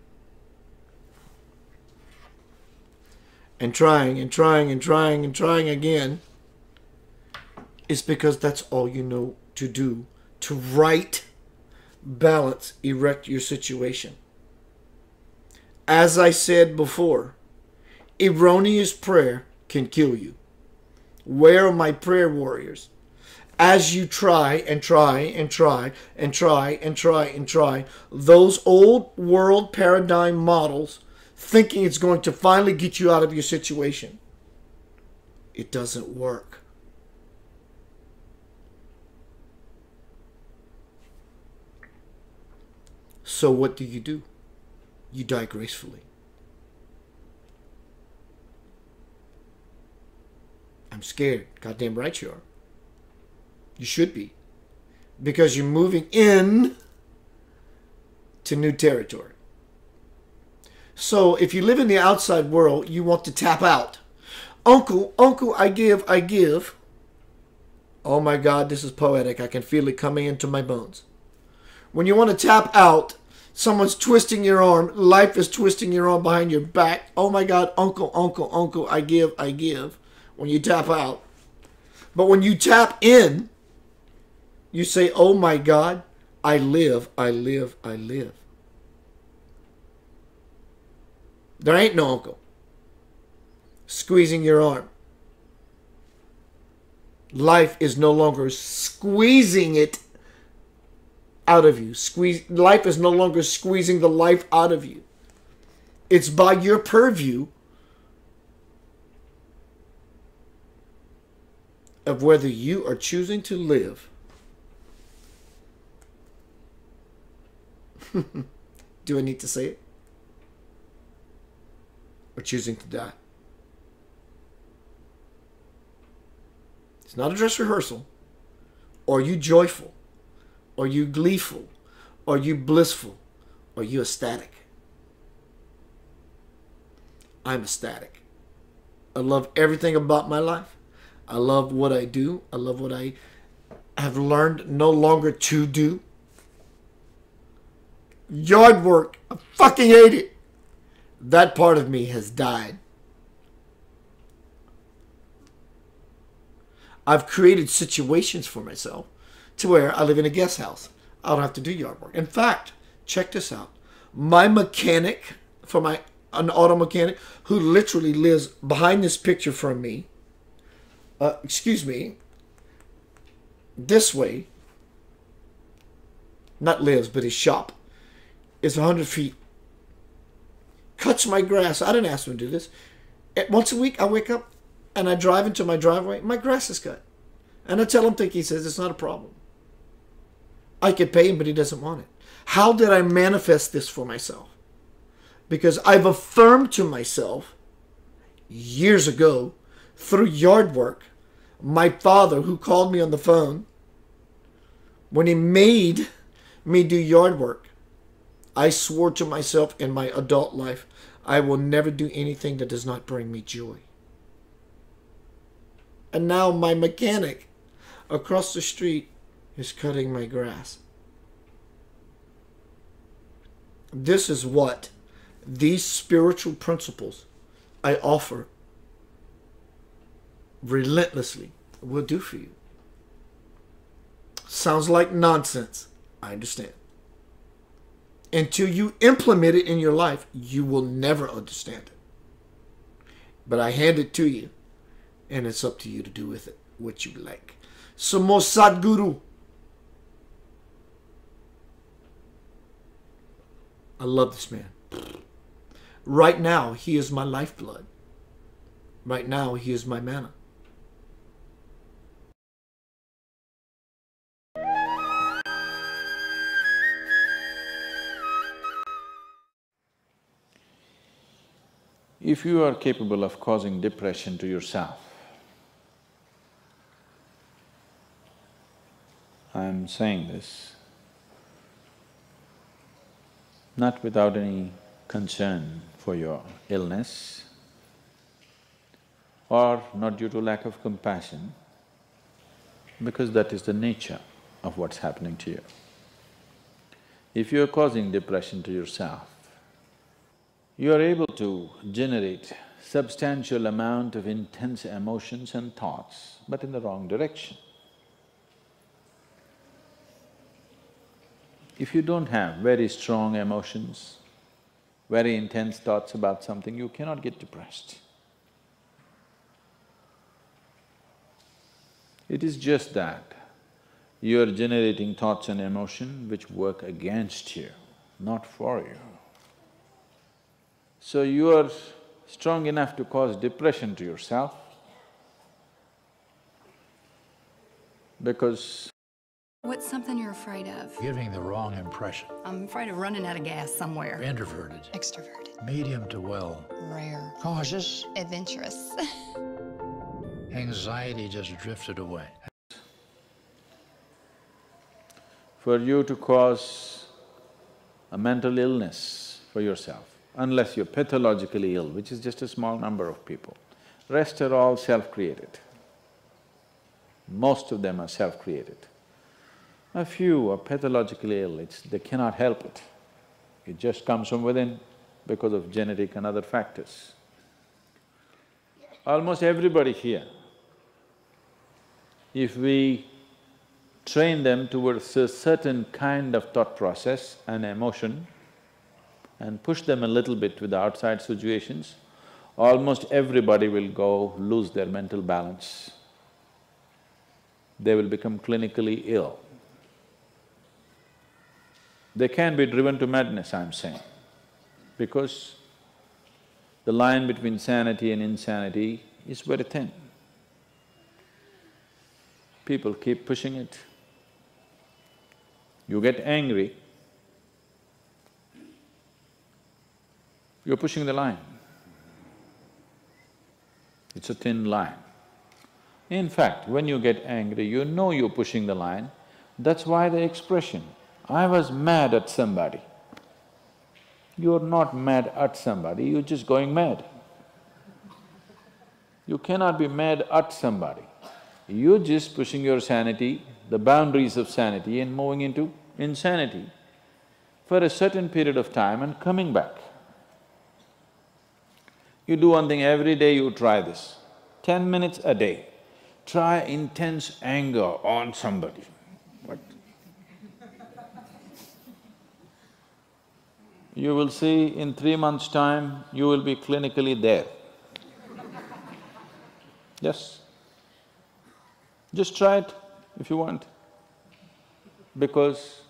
and trying and trying and trying and trying again is because that's all you know to do, to write, balance, erect your situation. As I said before, erroneous prayer can kill you. Where are my prayer warriors? As you try and try and try and try and try and try, those old world paradigm models thinking it's going to finally get you out of your situation. It doesn't work. So what do you do? You die gracefully. I'm scared. Goddamn right you are. You should be. Because you're moving in to new territory. So if you live in the outside world, you want to tap out. Uncle, uncle, I give, I give. Oh my God, this is poetic. I can feel it coming into my bones. When you want to tap out, someone's twisting your arm. Life is twisting your arm behind your back. Oh my God, uncle, uncle, uncle, I give, I give. When you tap out. But when you tap in, you say, oh my God, I live, I live, I live. There ain't no uncle squeezing your arm. Life is no longer squeezing it out of you. Squeeze, life is no longer squeezing the life out of you. It's by your purview of whether you are choosing to live. Do I need to say it? Or choosing to die. It's not a dress rehearsal. Are you joyful? Are you gleeful? Are you blissful? Are you ecstatic? I'm ecstatic. I love everything about my life. I love what I do. I love what I have learned no longer to do. Yard work. I fucking hate it. That part of me has died. I've created situations for myself to where I live in a guest house. I don't have to do yard work. In fact, check this out. My mechanic, for my an auto mechanic, who literally lives behind this picture from me, Uh, excuse me, this way, not lives, but his shop is one hundred feet. Cuts my grass. I didn't ask him to do this. Once a week, I wake up and I drive into my driveway. My grass is cut. And I tell him, think he says, it's not a problem. I could pay him, but he doesn't want it. How did I manifest this for myself? Because I've affirmed to myself years ago, through yard work, my father, who called me on the phone, when he made me do yard work, I swore to myself in my adult life, I will never do anything that does not bring me joy. And now my mechanic across the street is cutting my grass. This is what these spiritual principles I offer relentlessly will do for you. Sounds like nonsense. I understand. Until you implement it in your life, you will never understand it. But I hand it to you, and it's up to you to do with it what you like. Some more Sadhguru. I love this man. Right now, he is my lifeblood. Right now, he is my manna. If you are capable of causing depression to yourself, I'm saying this not without any concern for your illness or not due to lack of compassion, because that is the nature of what's happening to you. If you are causing depression to yourself, you are able to generate substantial amount of intense emotions and thoughts, but in the wrong direction. If you don't have very strong emotions, very intense thoughts about something, you cannot get depressed. It is just that you are generating thoughts and emotion which work against you, not for you. So you are strong enough to cause depression to yourself because… What's something you're afraid of? Giving the wrong impression. I'm afraid of running out of gas somewhere. Introverted. Extroverted. Medium to well. Rare. Cautious. Adventurous. Anxiety just drifted away. For you to cause a mental illness for yourself, unless you're pathologically ill, which is just a small number of people. Rest are all self-created. Most of them are self-created. A few are pathologically ill, it's… they cannot help it. It just comes from within because of genetic and other factors. Almost everybody here, if we train them towards a certain kind of thought process and emotion and push them a little bit with the outside situations, almost everybody will go lose their mental balance. They will become clinically ill. They can be driven to madness, I'm saying, because the line between sanity and insanity is very thin. People keep pushing it. You get angry, you're pushing the line. It's a thin line. In fact, when you get angry, you know you're pushing the line. That's why the expression, I was mad at somebody. You're not mad at somebody, you're just going mad. You cannot be mad at somebody. You're just pushing your sanity, the boundaries of sanity and moving into insanity for a certain period of time and coming back. You do one thing every day, you try this. Ten minutes a day, try intense anger on somebody. What? You will see in three months' time, you will be clinically there. Yes? Just try it if you want, because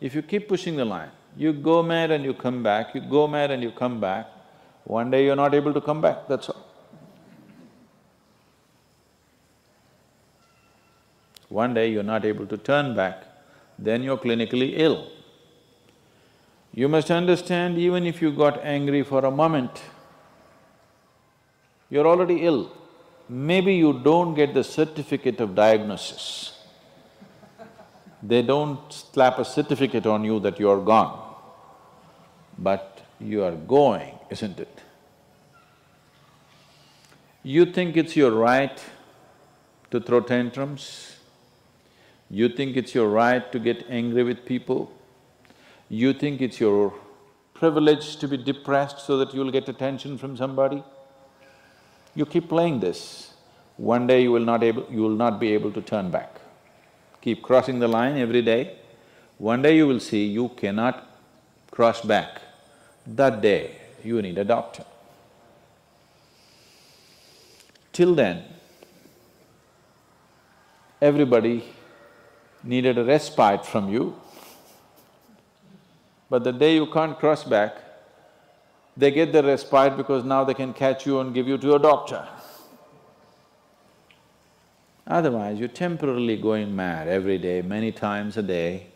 if you keep pushing the line, you go mad and you come back, you go mad and you come back, one day you're not able to come back, that's all. One day you're not able to turn back, then you're clinically ill. You must understand, even if you got angry for a moment, you're already ill. Maybe you don't get the certificate of diagnosis. They don't slap a certificate on you that you're gone, but you are going, isn't it? You think it's your right to throw tantrums, you think it's your right to get angry with people, you think it's your privilege to be depressed so that you'll get attention from somebody. You keep playing this, one day you will not able… you will not be able to turn back. Keep crossing the line every day, one day you will see you cannot cross back. That day, you need a doctor. Till then, everybody needed a respite from you, but the day you can't cross back, they get the respite because now they can catch you and give you to a doctor. Otherwise, you're temporarily going mad every day, many times a day.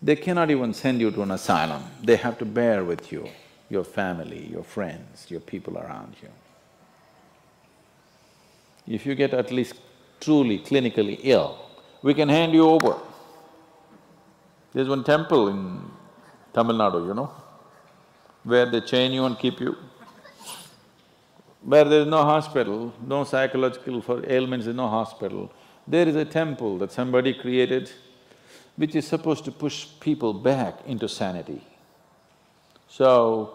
They cannot even send you to an asylum, they have to bear with you, your family, your friends, your people around you. If you get at least truly clinically ill, we can hand you over. There's one temple in Tamil Nadu, you know, where they chain you and keep you. Where there is no hospital, no psychological for ailments, there is no hospital. There is a temple that somebody created which is supposed to push people back into sanity. So,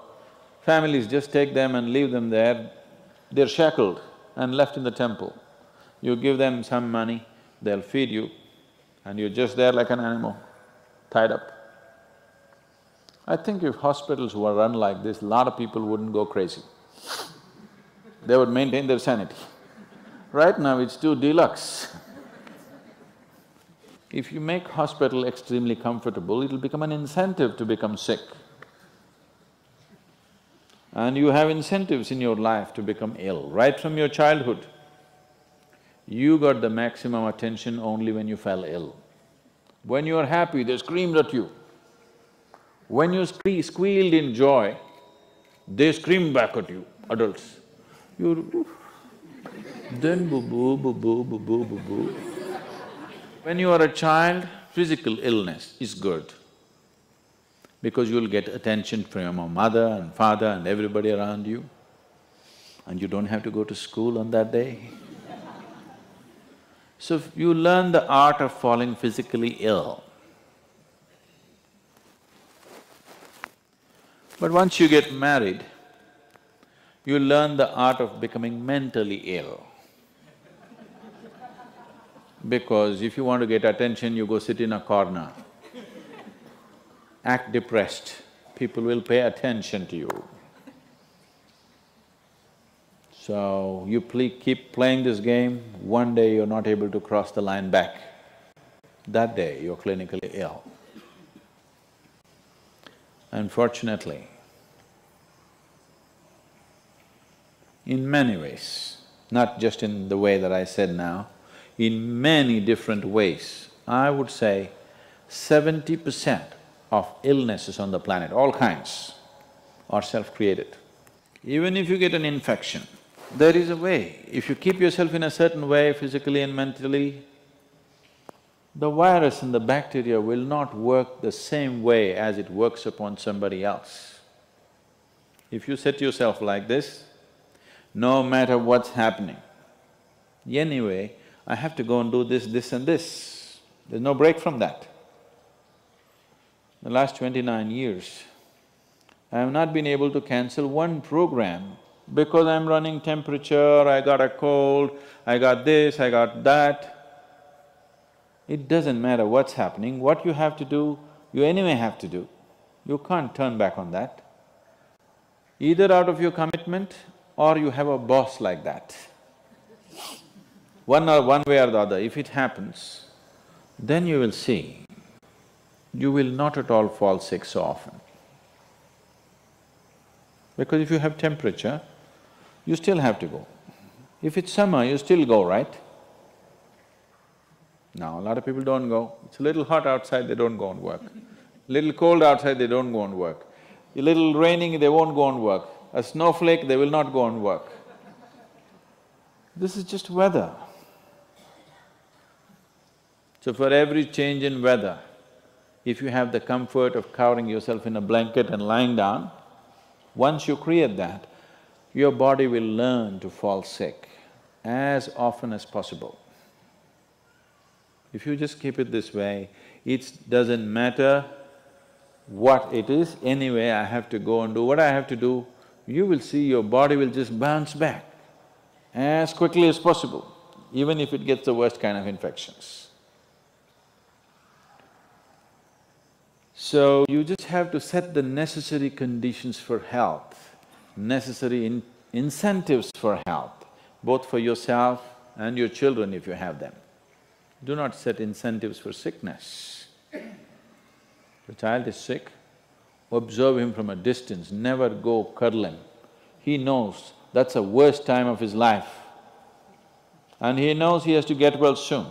families just take them and leave them there, they're shackled and left in the temple. You give them some money, they'll feed you and you're just there like an animal, tied up. I think if hospitals were run like this, a lot of people wouldn't go crazy. They would maintain their sanity. Right now it's too deluxe. If you make hospital extremely comfortable, it'll become an incentive to become sick. and you have incentives in your life to become ill. Right from your childhood, you got the maximum attention only when you fell ill. When you are happy, they screamed at you. When you squealed in joy, they screamed back at you, adults. You then boo-boo, boo-boo, boo-boo, boo-boo. When you are a child, physical illness is good because you'll get attention from your mother and father and everybody around you, and you don't have to go to school on that day. So you learn the art of falling physically ill. But once you get married, you learn the art of becoming mentally ill. Because if you want to get attention, you go sit in a corner, act depressed, people will pay attention to you. So you play, keep playing this game, one day you're not able to cross the line back. That day you're clinically ill. Unfortunately, in many ways, not just in the way that I said now, in many different ways, I would say seventy percent of illnesses on the planet, all kinds, are self-created. Even if you get an infection, there is a way. If you keep yourself in a certain way physically and mentally, the virus and the bacteria will not work the same way as it works upon somebody else. If you set yourself like this, no matter what's happening, anyway, I have to go and do this, this and this, there's no break from that. The last twenty-nine years, I have not been able to cancel one program because I'm running temperature, I got a cold, I got this, I got that. It doesn't matter what's happening, what you have to do, you anyway have to do. You can't turn back on that. Either out of your commitment or you have a boss like that. One or one way or the other, if it happens, then you will see, you will not at all fall sick so often. Because if you have temperature, you still have to go. If it's summer, you still go, right? Now, a lot of people don't go. It's a little hot outside, they don't go and work. Little cold outside, they don't go and work. A little raining, they won't go and work. A snowflake, they will not go and work. This is just weather. So for every change in weather, if you have the comfort of covering yourself in a blanket and lying down, once you create that, your body will learn to fall sick as often as possible. If you just keep it this way, it doesn't matter what it is, anyway I have to go and do what I have to do, you will see your body will just bounce back as quickly as possible, even if it gets the worst kind of infections. So you just have to set the necessary conditions for health, necessary in incentives for health, both for yourself and your children if you have them. Do not set incentives for sickness. The child is sick, observe him from a distance, never go cuddle him. He knows that's the worst time of his life and he knows he has to get well soon.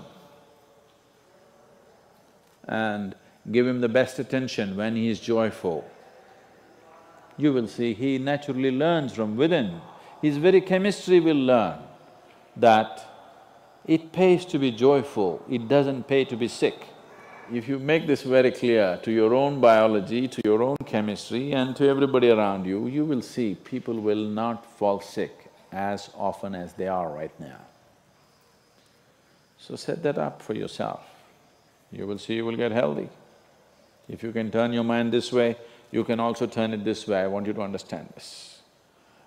And give him the best attention when he is joyful. You will see he naturally learns from within. His very chemistry will learn that it pays to be joyful, it doesn't pay to be sick. If you make this very clear to your own biology, to your own chemistry and to everybody around you, you will see people will not fall sick as often as they are right now. So set that up for yourself. You will see you will get healthy. If you can turn your mind this way, you can also turn it this way, I want you to understand this.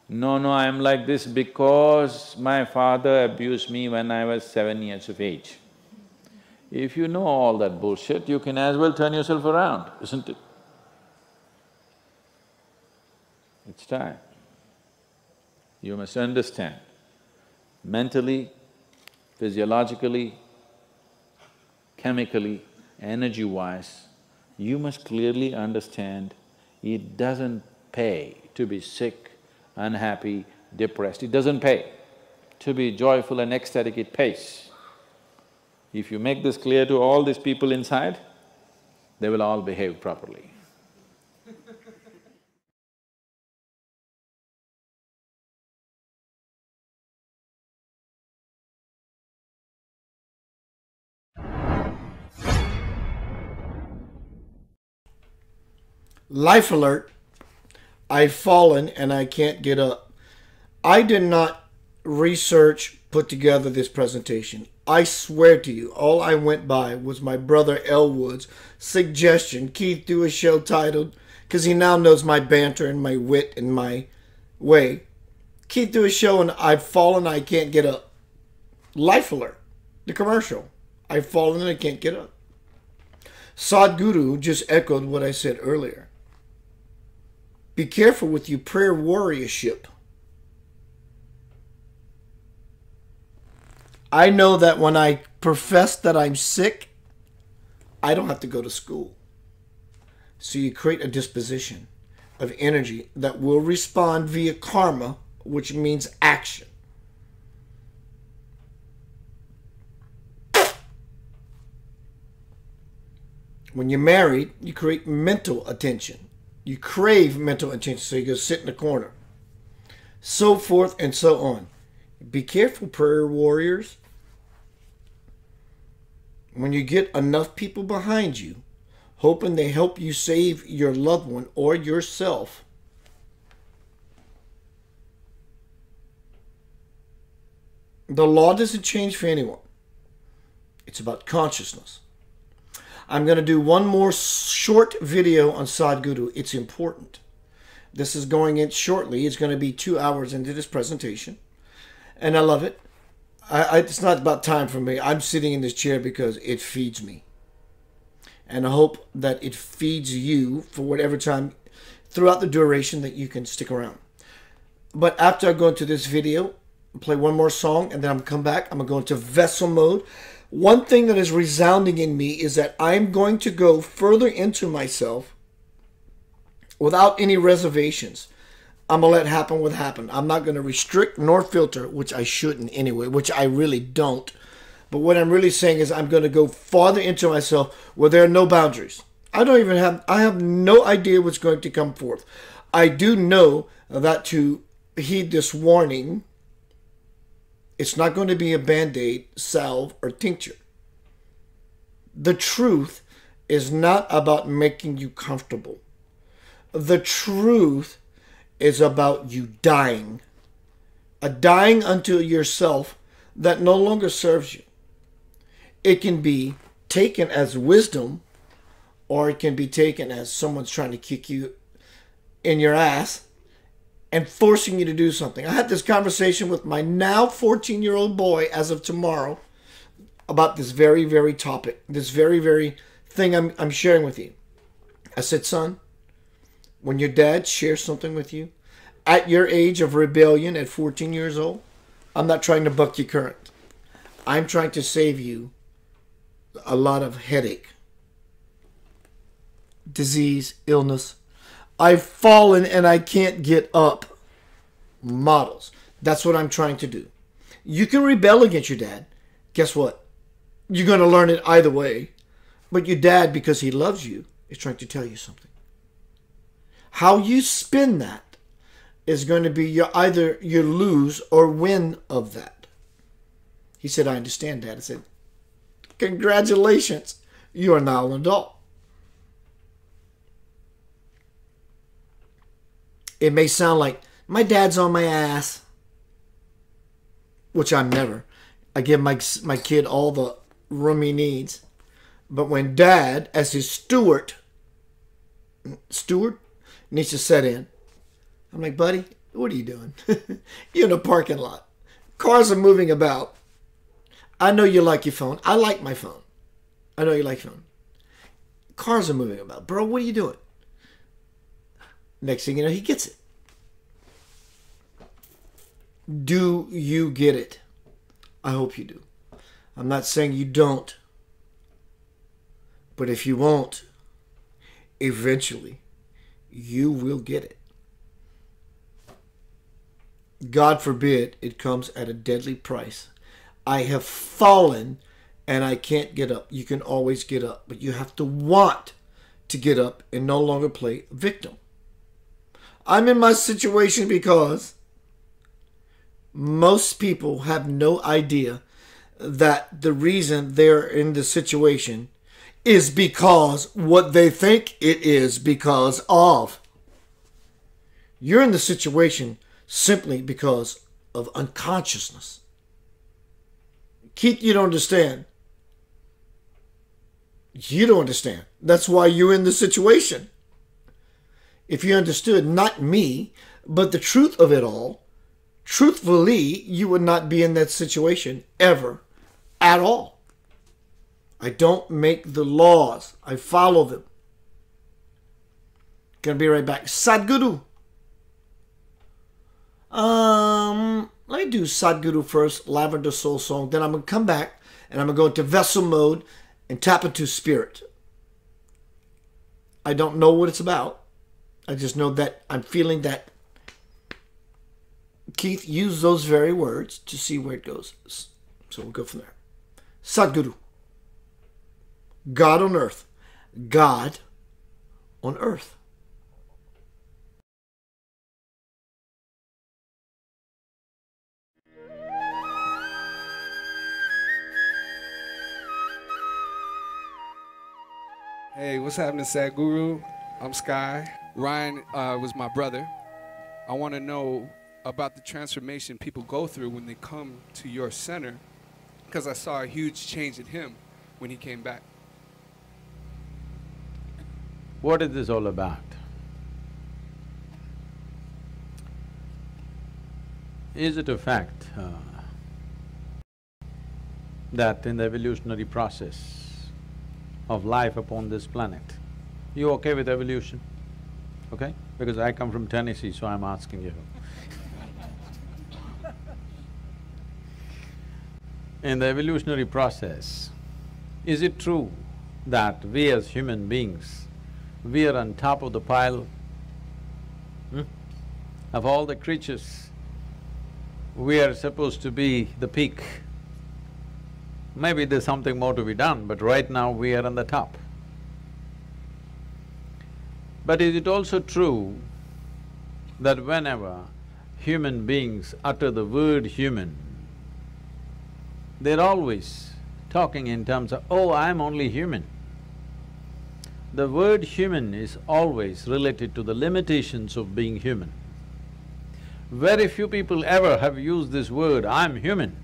No, no, I am like this because my father abused me when I was seven years of age. If you know all that bullshit, you can as well turn yourself around, isn't it? It's time. You must understand, mentally, physiologically, chemically, energy-wise, you must clearly understand it doesn't pay to be sick unhappy, depressed. It doesn't pay. To be joyful and ecstatic, it pays. If you make this clear to all these people inside, they will all behave properly. Life alert, I've fallen and I can't get up. I did not research, put together this presentation. I swear to you, all I went by was my brother Elwood's suggestion. Keith, do a show titled, because he now knows my banter and my wit and my way. Keith, do a show and I've fallen, I can't get up. Life alert, the commercial. I've fallen and I can't get up. Sadhguru just echoed what I said earlier. Be careful with your prayer warriorship. I know that when I profess that I'm sick, I don't have to go to school. So you create a disposition of energy that will respond via karma, which means action. When you're married, you create mental attention. You crave mental attention, so you go sit in the corner. So forth and so on. Be careful, prayer warriors. When you get enough people behind you, hoping they help you save your loved one or yourself, the law doesn't change for anyone. It's about consciousness. I'm going to do one more short video on Sadhguru. It's important. This is going in shortly. It's going to be two hours into this presentation. And I love it. I, I, it's not about time for me. I'm sitting in this chair because it feeds me. And I hope that it feeds you for whatever time throughout the duration that you can stick around. But after I go into this video, play one more song, and then I'm going to come back. I'm going to go into vessel mode. One thing that is resounding in me is that I'm going to go further into myself without any reservations. I'm going to let happen what happened. I'm not going to restrict nor filter, which I shouldn't anyway, which I really don't. But what I'm really saying is I'm going to go farther into myself where there are no boundaries. I don't even have, I have no idea what's going to come forth. I do know that to heed this warning, it's not going to be a Band-Aid, salve, or tincture. The truth is not about making you comfortable. The truth is about you dying. A dying unto yourself that no longer serves you. It can be taken as wisdom, or it can be taken as someone's trying to kick you in your ass and forcing you to do something. I had this conversation with my now fourteen-year-old boy as of tomorrow about this very, very topic, this very, very thing I'm, I'm sharing with you. I said, son, when your dad shares something with you, at your age of rebellion at fourteen years old, I'm not trying to buck your current. I'm trying to save you a lot of headache, disease, illness. I've fallen and I can't get up. Models. That's what I'm trying to do. You can rebel against your dad. Guess what? You're going to learn it either way. But your dad, because he loves you, is trying to tell you something. How you spin that is going to be your either your lose or win of that. He said, I understand, Dad. I said, congratulations. You are now an adult. It may sound like, my dad's on my ass, which I'm never. I give my, my kid all the room he needs. But when dad, as his steward, steward needs to set in, I'm like, buddy, what are you doing? You're in a parking lot. Cars are moving about. I know you like your phone. I like my phone. I know you like your phone. Cars are moving about. Bro, what are you doing? Next thing you know, he gets it. Do you get it? I hope you do. I'm not saying you don't. But if you won't, eventually you will get it. God forbid it comes at a deadly price. I have fallen and I can't get up. You can always get up, but you have to want to get up and no longer play victim. I'm in my situation because most people have no idea that the reason they're in the situation is because what they think it is because of. You're in the situation simply because of unconsciousness. Keith, you don't understand. You don't understand. That's why you're in the situation. If you understood, not me, but the truth of it all, truthfully, you would not be in that situation ever at all. I don't make the laws. I follow them. Gonna be right back. Sadhguru. Um, let me do Sadhguru first, Lavender Soul Song. Then I'm gonna come back and I'm gonna go into vessel mode and tap into spirit. I don't know what it's about. I just know that I'm feeling that. Keith used those very words to see where it goes. So we'll go from there. Sadhguru. God on earth. God on earth. Hey, what's happening, Sadhguru? I'm Sky. Ryan uh, was my brother. I want to know about the transformation people go through when they come to your center, because I saw a huge change in him when he came back. What is this all about? Is it a fact uh, that in the evolutionary process of life upon this planet, you okay with evolution? Okay? Because I come from Tennessee, so I'm asking you. In the evolutionary process, is it true that we as human beings, we are on top of the pile? Hmm? Of all the creatures, we are supposed to be the peak. Maybe there's something more to be done, but right now we are on the top. But is it also true that whenever human beings utter the word human, they're always talking in terms of, oh, I'm only human. The word human is always related to the limitations of being human. Very few people ever have used this word, I'm human,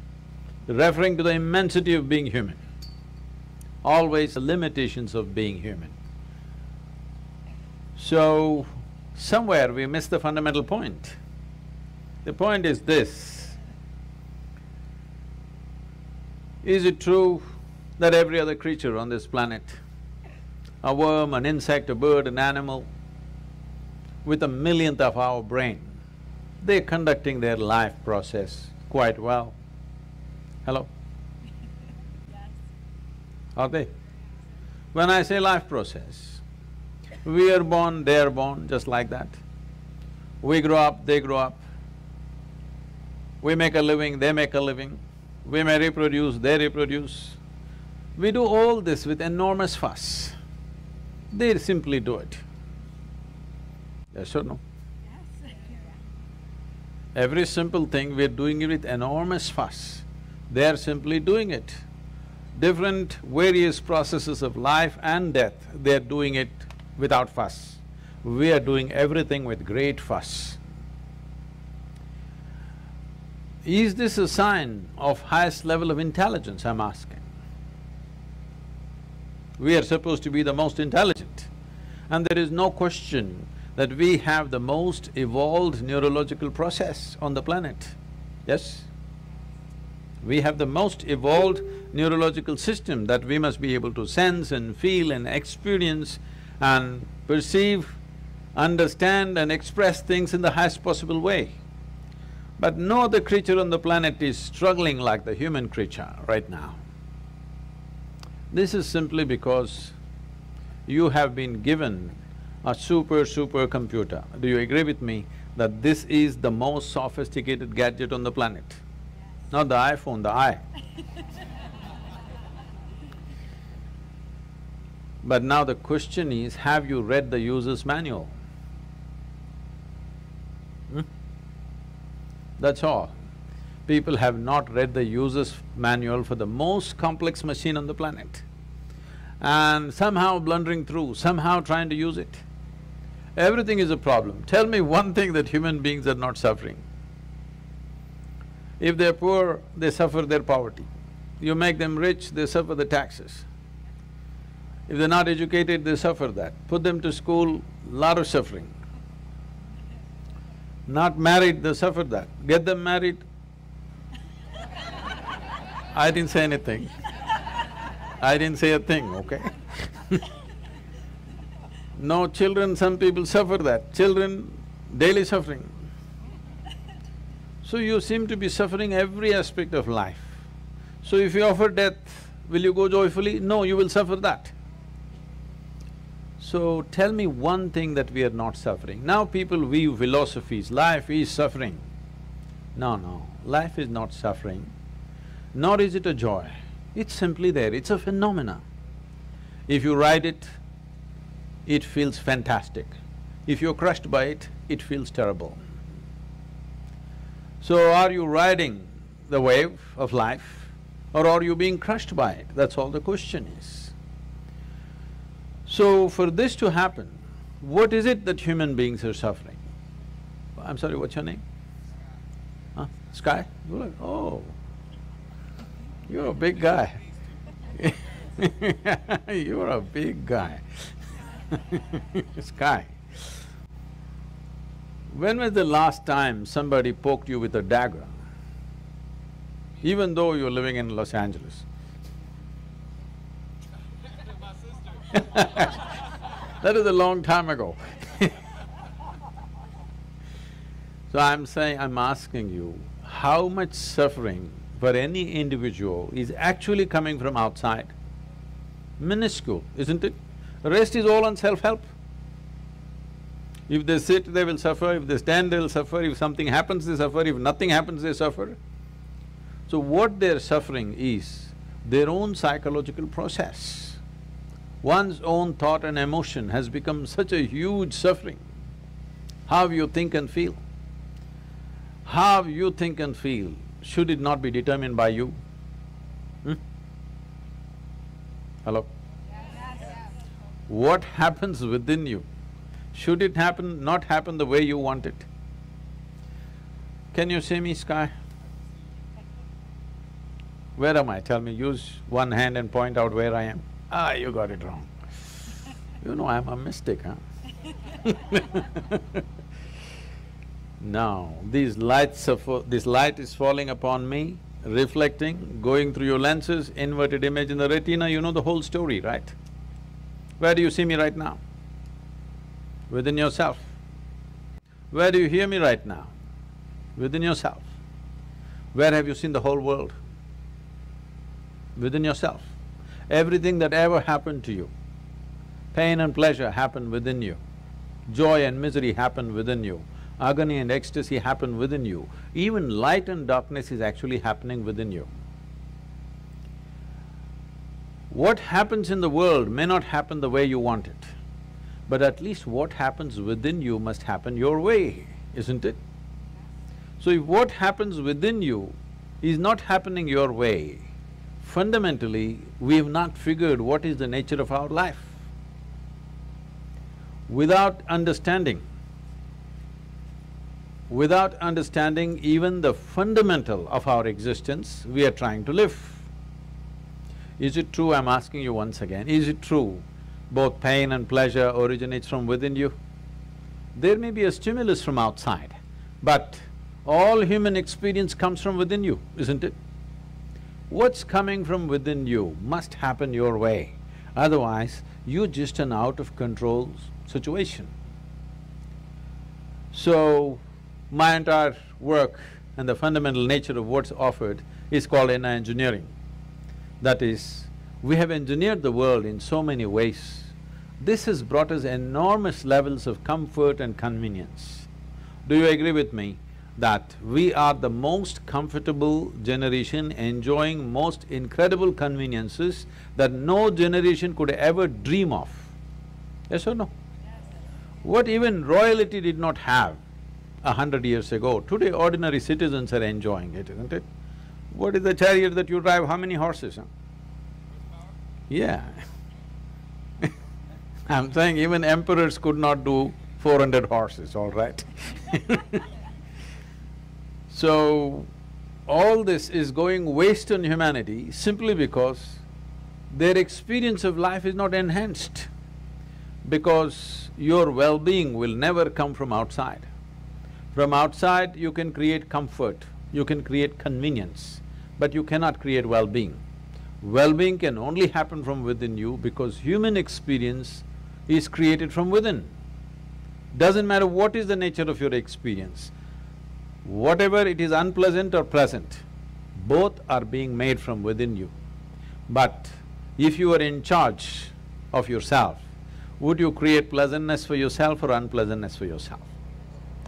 referring to the immensity of being human. Always the limitations of being human. So, somewhere we miss the fundamental point. The point is this. Is it true that every other creature on this planet, a worm, an insect, a bird, an animal, with a millionth of our brain, they're conducting their life process quite well? Hello? Yes. Are they? When I say life process, we are born, they are born, just like that. We grow up, they grow up. We make a living, they make a living. We may reproduce, they reproduce. We do all this with enormous fuss. They simply do it. Yes or no? Yes. Every simple thing, we're doing it with enormous fuss. They're simply doing it. Different various processes of life and death, they're doing it without fuss. We are doing everything with great fuss. Is this a sign of highest level of intelligence, I'm asking? We are supposed to be the most intelligent, and there is no question that we have the most evolved neurological process on the planet, yes? We have the most evolved neurological system that we must be able to sense and feel and experience and perceive, understand and express things in the highest possible way. But no other creature on the planet is struggling like the human creature right now. This is simply because you have been given a super, super computer. Do you agree with me that this is the most sophisticated gadget on the planet. Not the iPhone, the eye. But now the question is, have you read the user's manual? Hmm? That's all. People have not read the user's manual for the most complex machine on the planet, and somehow blundering through, somehow trying to use it. Everything is a problem. Tell me one thing that human beings are not suffering. If they're poor, they suffer their poverty. You make them rich, they suffer the taxes. If they're not educated, they suffer that. Put them to school, lot of suffering. Not married, they suffer that. Get them married. I didn't say anything. I didn't say a thing, okay? No children, some people suffer that. Children, daily suffering. So you seem to be suffering every aspect of life. So if you offer death, will you go joyfully? No, you will suffer that. So tell me one thing that we are not suffering. Now people weave philosophies, life is suffering. No, no, life is not suffering, nor is it a joy. It's simply there, it's a phenomena. If you ride it, it feels fantastic. If you're crushed by it, it feels terrible. So are you riding the wave of life or are you being crushed by it? That's all the question is. So for this to happen, what is it that human beings are suffering? I'm sorry, what's your name? Huh? Sky? You're like, oh, you're a big guy. You're a big guy. Sky. When was the last time somebody poked you with a dagger, even though you're living in Los Angeles? That is a long time ago. So I'm saying, I'm asking you, how much suffering for any individual is actually coming from outside? Minuscule, isn't it? Rest is all on self-help. If they sit, they will suffer, if they stand, they'll suffer, if something happens, they suffer, if nothing happens, they suffer. So what they're suffering is their own psychological process. One's own thought and emotion has become such a huge suffering. How you think and feel. How you think and feel, should it not be determined by you? Hmm? Hello? What happens within you? Should it happen, not happen the way you want it? Can you see me, Sky? Where am I? Tell me, use one hand and point out where I am. Ah, you got it wrong. You know I'm a mystic, huh? Now, these lights are this light is falling upon me, reflecting, going through your lenses, inverted image in the retina, you know the whole story, right? Where do you see me right now? Within yourself. Where do you hear me right now? Within yourself. Where have you seen the whole world? Within yourself. Everything that ever happened to you, pain and pleasure happened within you, joy and misery happened within you, agony and ecstasy happened within you, even light and darkness is actually happening within you. What happens in the world may not happen the way you want it, but at least what happens within you must happen your way, isn't it? So if what happens within you is not happening your way, fundamentally, we have not figured what is the nature of our life. Without understanding, without understanding even the fundamental of our existence, we are trying to live. Is it true, I'm asking you once again, is it true both pain and pleasure originates from within you? There may be a stimulus from outside, but all human experience comes from within you, isn't it? What's coming from within you must happen your way, otherwise you're just an out-of-control situation. So, my entire work and the fundamental nature of what's offered is called inner engineering. That is, we have engineered the world in so many ways. This has brought us enormous levels of comfort and convenience. Do you agree with me that we are the most comfortable generation, enjoying most incredible conveniences that no generation could ever dream of? Yes or no? Yes. What even royalty did not have a hundred years ago, today ordinary citizens are enjoying it, isn't it? What is the chariot that you drive, how many horses, huh? Yeah. I'm saying even emperors could not do four hundred horses, all right. So, all this is going waste on humanity simply because their experience of life is not enhanced, because your well-being will never come from outside. From outside, you can create comfort, you can create convenience, but you cannot create well-being. Well-being can only happen from within you, because human experience is created from within. Doesn't matter what is the nature of your experience. Whatever it is, unpleasant or pleasant, both are being made from within you. But if you are in charge of yourself, would you create pleasantness for yourself or unpleasantness for yourself?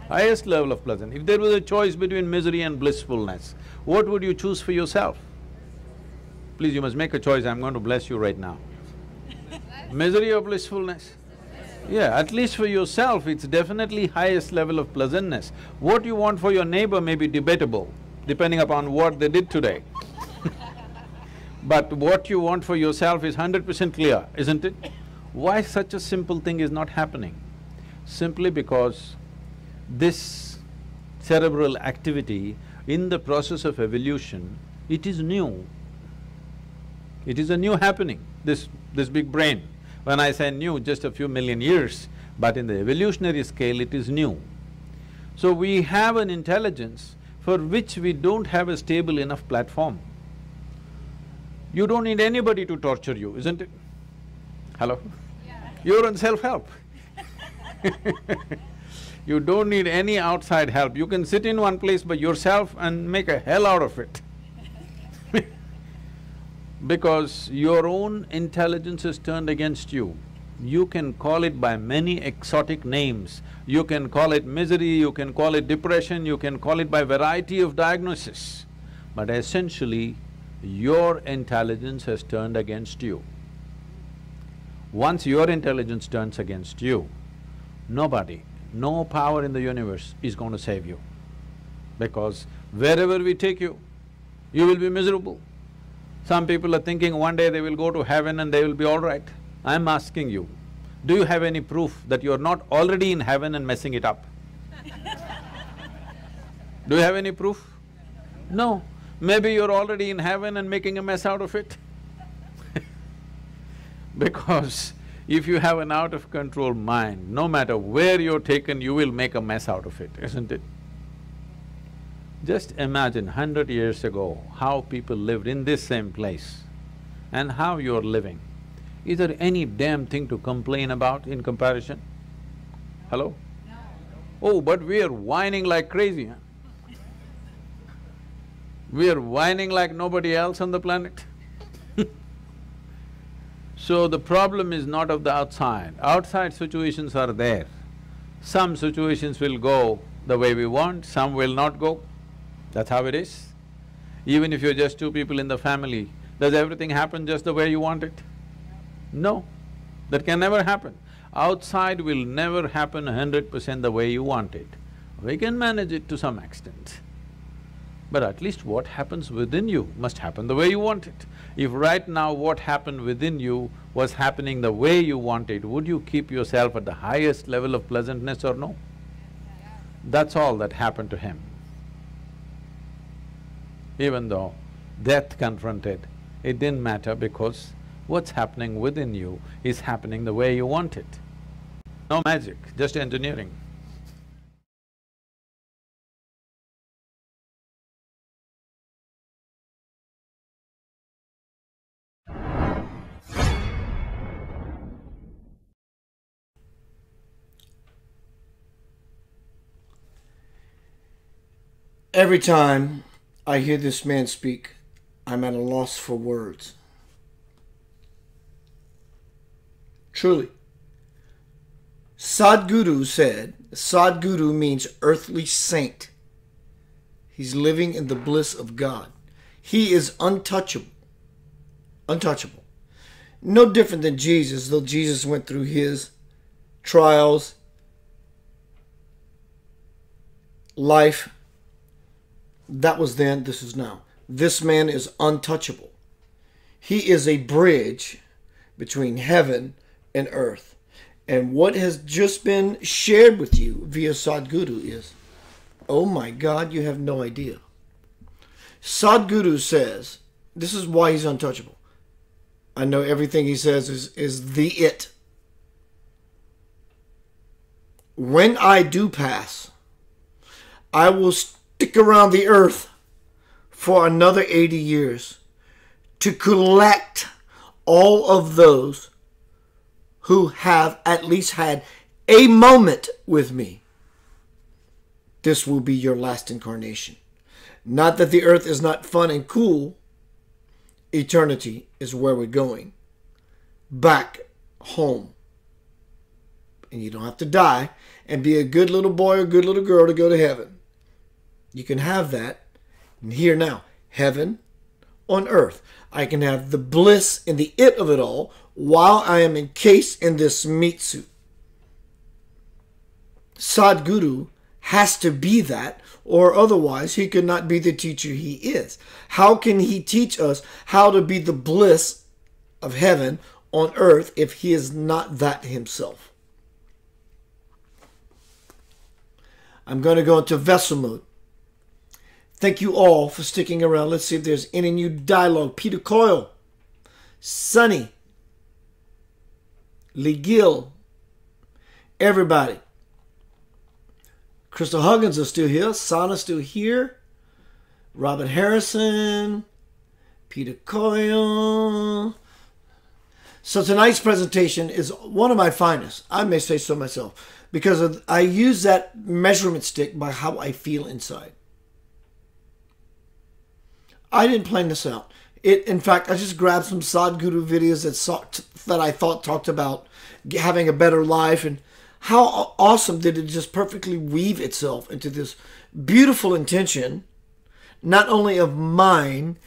Highest level of pleasant. If there was a choice between misery and blissfulness, what would you choose for yourself? Please, you must make a choice, I'm going to bless you right now. Misery or blissfulness? Yeah, at least for yourself, it's definitely highest level of pleasantness. What you want for your neighbor may be debatable, depending upon what they did today. But what you want for yourself is hundred percent clear, isn't it? Why such a simple thing is not happening? Simply because this cerebral activity, in the process of evolution, it is new. It is a new happening, this… this big brain. When I say new, just a few million years, but in the evolutionary scale, it is new. So we have an intelligence for which we don't have a stable enough platform. You don't need anybody to torture you, isn't it? Hello? Yeah. You're on self-help. You don't need any outside help. You can sit in one place by yourself and make a hell out of it. Because your own intelligence is turned against you. You can call it by many exotic names. You can call it misery, you can call it depression, you can call it by variety of diagnosis. But essentially, your intelligence has turned against you. Once your intelligence turns against you, nobody, no power in the universe is going to save you. Because wherever we take you, you will be miserable. Some people are thinking one day they will go to heaven and they will be all right. I'm asking you, do you have any proof that you're not already in heaven and messing it up? Do you have any proof? No. Maybe you're already in heaven and making a mess out of it. Because if you have an out-of-control mind, no matter where you're taken, you will make a mess out of it, isn't it? Just imagine hundred years ago how people lived in this same place and how you're living. Is there any damn thing to complain about in comparison? Hello? No. Oh, but we are whining like crazy, huh? We are whining like nobody else on the planet. So the problem is not of the outside. Outside situations are there. Some situations will go the way we want, some will not go. That's how it is. Even if you're just two people in the family, does everything happen just the way you want it? No, that can never happen. Outside will never happen a hundred percent the way you want it. We can manage it to some extent. But at least what happens within you must happen the way you want it. If right now what happened within you was happening the way you want it, would you keep yourself at the highest level of pleasantness or no? That's all that happened to him. Even though death confronted, it didn't matter, because what's happening within you is happening the way you want it. No magic, just engineering. Every time I hear this man speak, I'm at a loss for words. Truly. Sadhguru said Sadhguru means earthly saint. He's living in the bliss of God. He is untouchable. Untouchable. No different than Jesus, though Jesus went through his trials, life. That was then, this is now. This man is untouchable. He is a bridge between heaven and earth. And what has just been shared with you via Sadhguru is, oh my God, you have no idea. Sadhguru says, this is why he's untouchable. I know everything he says is, is the it. When I do pass, I will stick around the earth for another eighty years to collect all of those who have at least had a moment with me. This will be your last incarnation. Not that the earth is not fun and cool. Eternity is where we're going. Back home. And you don't have to die and be a good little boy or good little girl to go to heaven. You can have that here now. Heaven on earth. I can have the bliss and the it of it all while I am encased in this meat suit. Sadhguru has to be that, or otherwise he could not be the teacher he is. How can he teach us how to be the bliss of heaven on earth if he is not that himself? I'm going to go into vessel mode. Thank you all for sticking around. Let's see if there's any new dialogue. Peter Coyle, Sonny, Lee Gill, everybody. Crystal Huggins is still here. Sana's still here. Robert Harrison. Peter Coyle. So tonight's presentation is one of my finest. I may say so myself. Because of, I use that measurement stick by how I feel inside. I didn't plan this out. It, in fact, I just grabbed some Sadhguru videos that, saw, that I thought talked about having a better life, and how awesome did it just perfectly weave itself into this beautiful intention, not only of mine,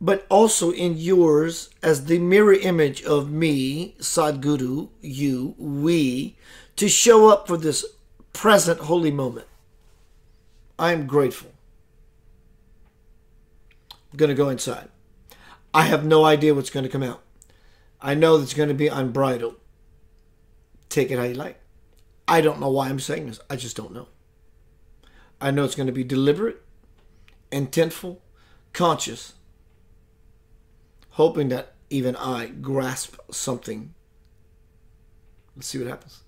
but also in yours as the mirror image of me, Sadhguru, you, we, to show up for this present holy moment. I am grateful. I'm going to go inside. I have no idea what's going to come out. I know that's going to be unbridled. Take it how you like. I don't know why I'm saying this. I just don't know. I know it's going to be deliberate, intentful, conscious, hoping that even I grasp something. Let's see what happens.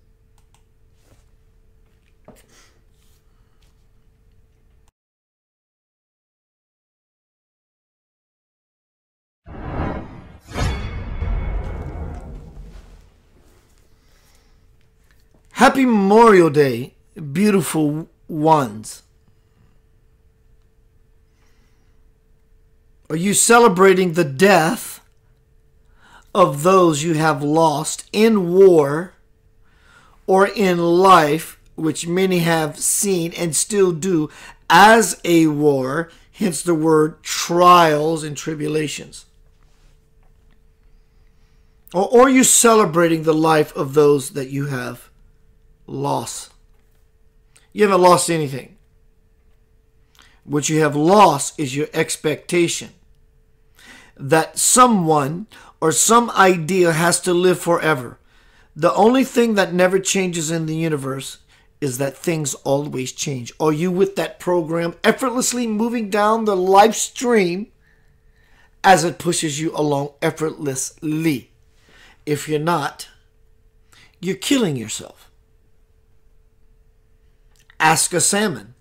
Happy Memorial Day, beautiful ones. Are you celebrating the death of those you have lost in war or in life, which many have seen and still do as a war, hence the word trials and tribulations? Or, or are you celebrating the life of those that you have loss? You haven't lost anything. What you have lost is your expectation that someone or some idea has to live forever. The only thing that never changes in the universe is that things always change. Are you with that program effortlessly moving down the life stream as it pushes you along effortlessly? If you're not, you're killing yourself. Ask a salmon,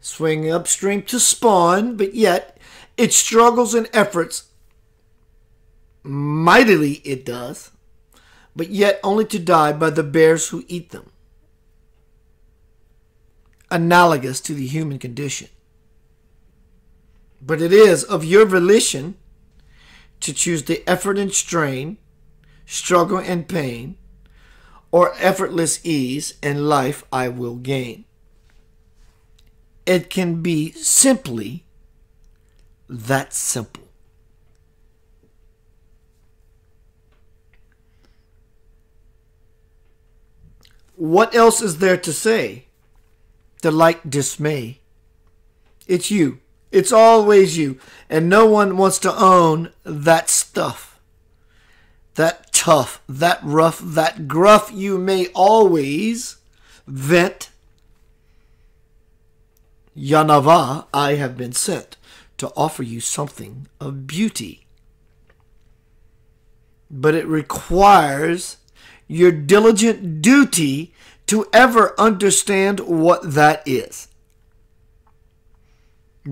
swinging upstream to spawn, but yet it struggles and efforts, mightily it does, but yet only to die by the bears who eat them. Analogous to the human condition. But it is of your volition to choose the effort and strain, struggle and pain, or effortless ease and life I will gain. It can be simply that simple. What else is there to say? The like dismay. It's you. It's always you. And no one wants to own that stuff. That tough, that rough, that gruff you may always vent. Yanava, I have been sent to offer you something of beauty. But it requires your diligent duty to ever understand what that is.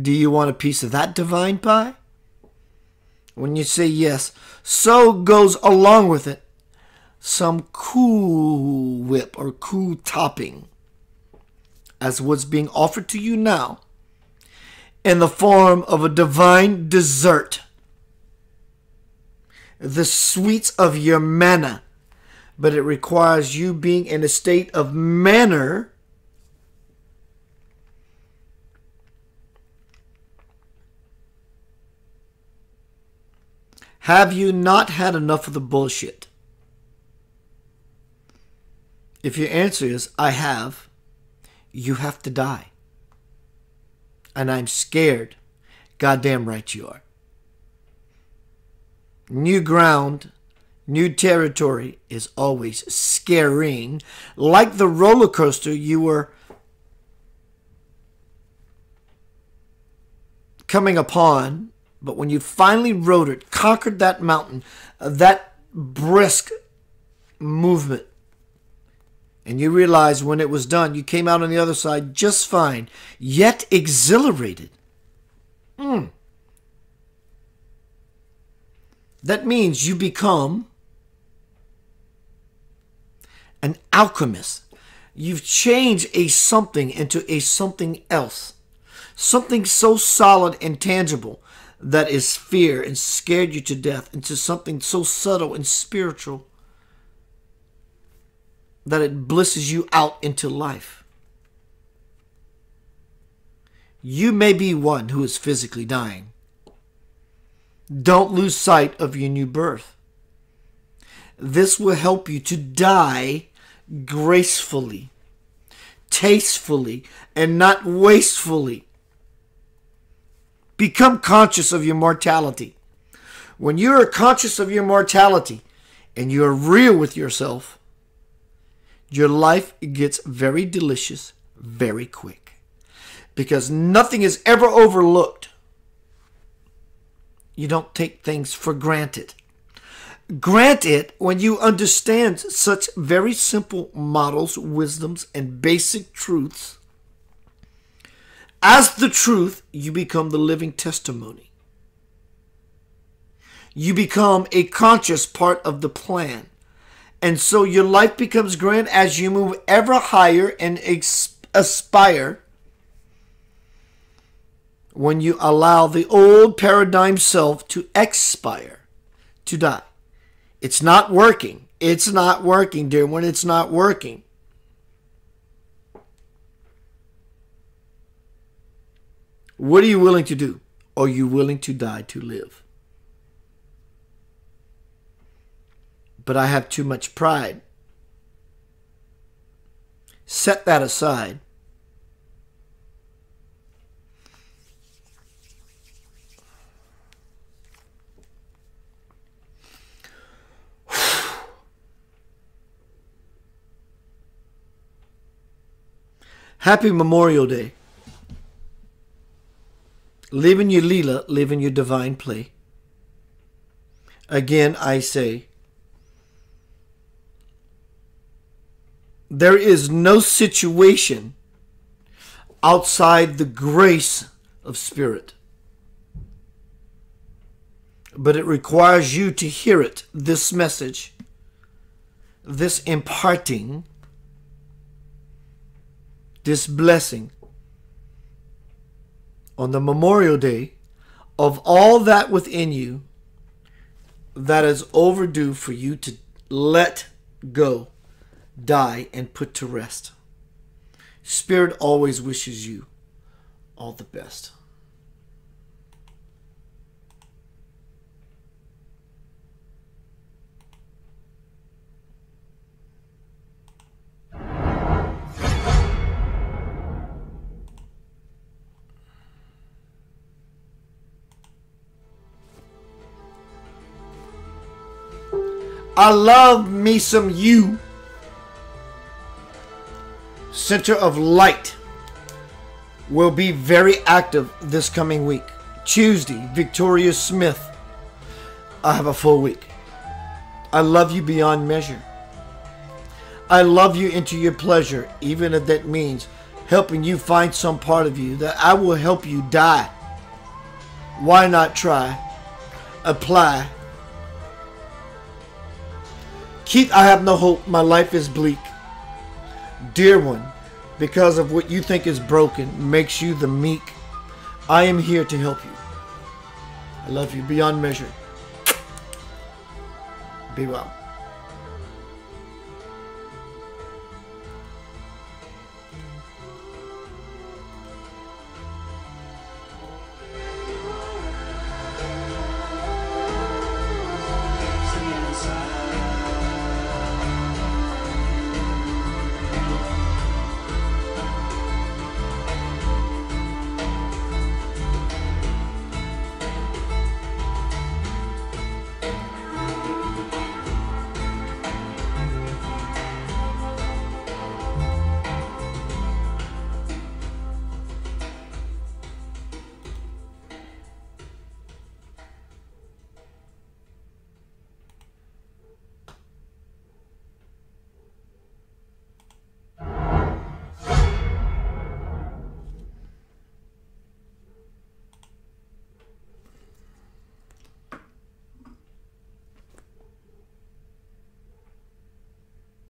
Do you want a piece of that divine pie? When you say yes, so goes along with it some cool whip or cool topping, as what's being offered to you now in the form of a divine dessert, the sweets of your manna. But it requires you being in a state of manner . Have you not had enough of the bullshit? If your answer is I have, you have to die. And I'm scared. Goddamn right you are. New ground, new territory is always scaring, like the roller coaster you were coming upon. But when you finally rode it, conquered that mountain, that brisk movement, and you realized when it was done, you came out on the other side just fine, yet exhilarated. Mm. That means you become an alchemist. You've changed a something into a something else. Something so solid and tangible that is fear and scared you to death, into something so subtle and spiritual that it blisses you out into life. You may be one who is physically dying. Don't lose sight of your new birth. This will help you to die gracefully, tastefully, and not wastefully. Become conscious of your mortality. When you are conscious of your mortality and you are real with yourself, your life gets very delicious very quick, because nothing is ever overlooked. You don't take things for granted. Grant it when you understand such very simple models, wisdoms, and basic truths. As the truth, you become the living testimony. You become a conscious part of the plan. And so your life becomes grand as you move ever higher and aspire. When you allow the old paradigm self to expire, to die. It's not working. It's not working, dear one. It's not working. What are you willing to do? Are you willing to die to live? But I have too much pride. Set that aside. Happy Memorial Day. Live in your Leela, live in your divine play. Again, I say, there is no situation outside the grace of spirit. But it requires you to hear it, this message, this imparting, this blessing, on the Memorial Day, of all that within you that is overdue for you to let go die and put to rest. Spirit always wishes you all the best. I love me some you. Center of Light will be very active this coming week. Tuesday, Victoria Smith. I have a full week. I love you beyond measure. I love you into your pleasure, even if that means helping you find some part of you that I will help you die. Why not try? Apply. Keith, I have no hope. My life is bleak. Dear one, because of what you think is broken makes you the meek. I am here to help you. I love you beyond measure. Be well.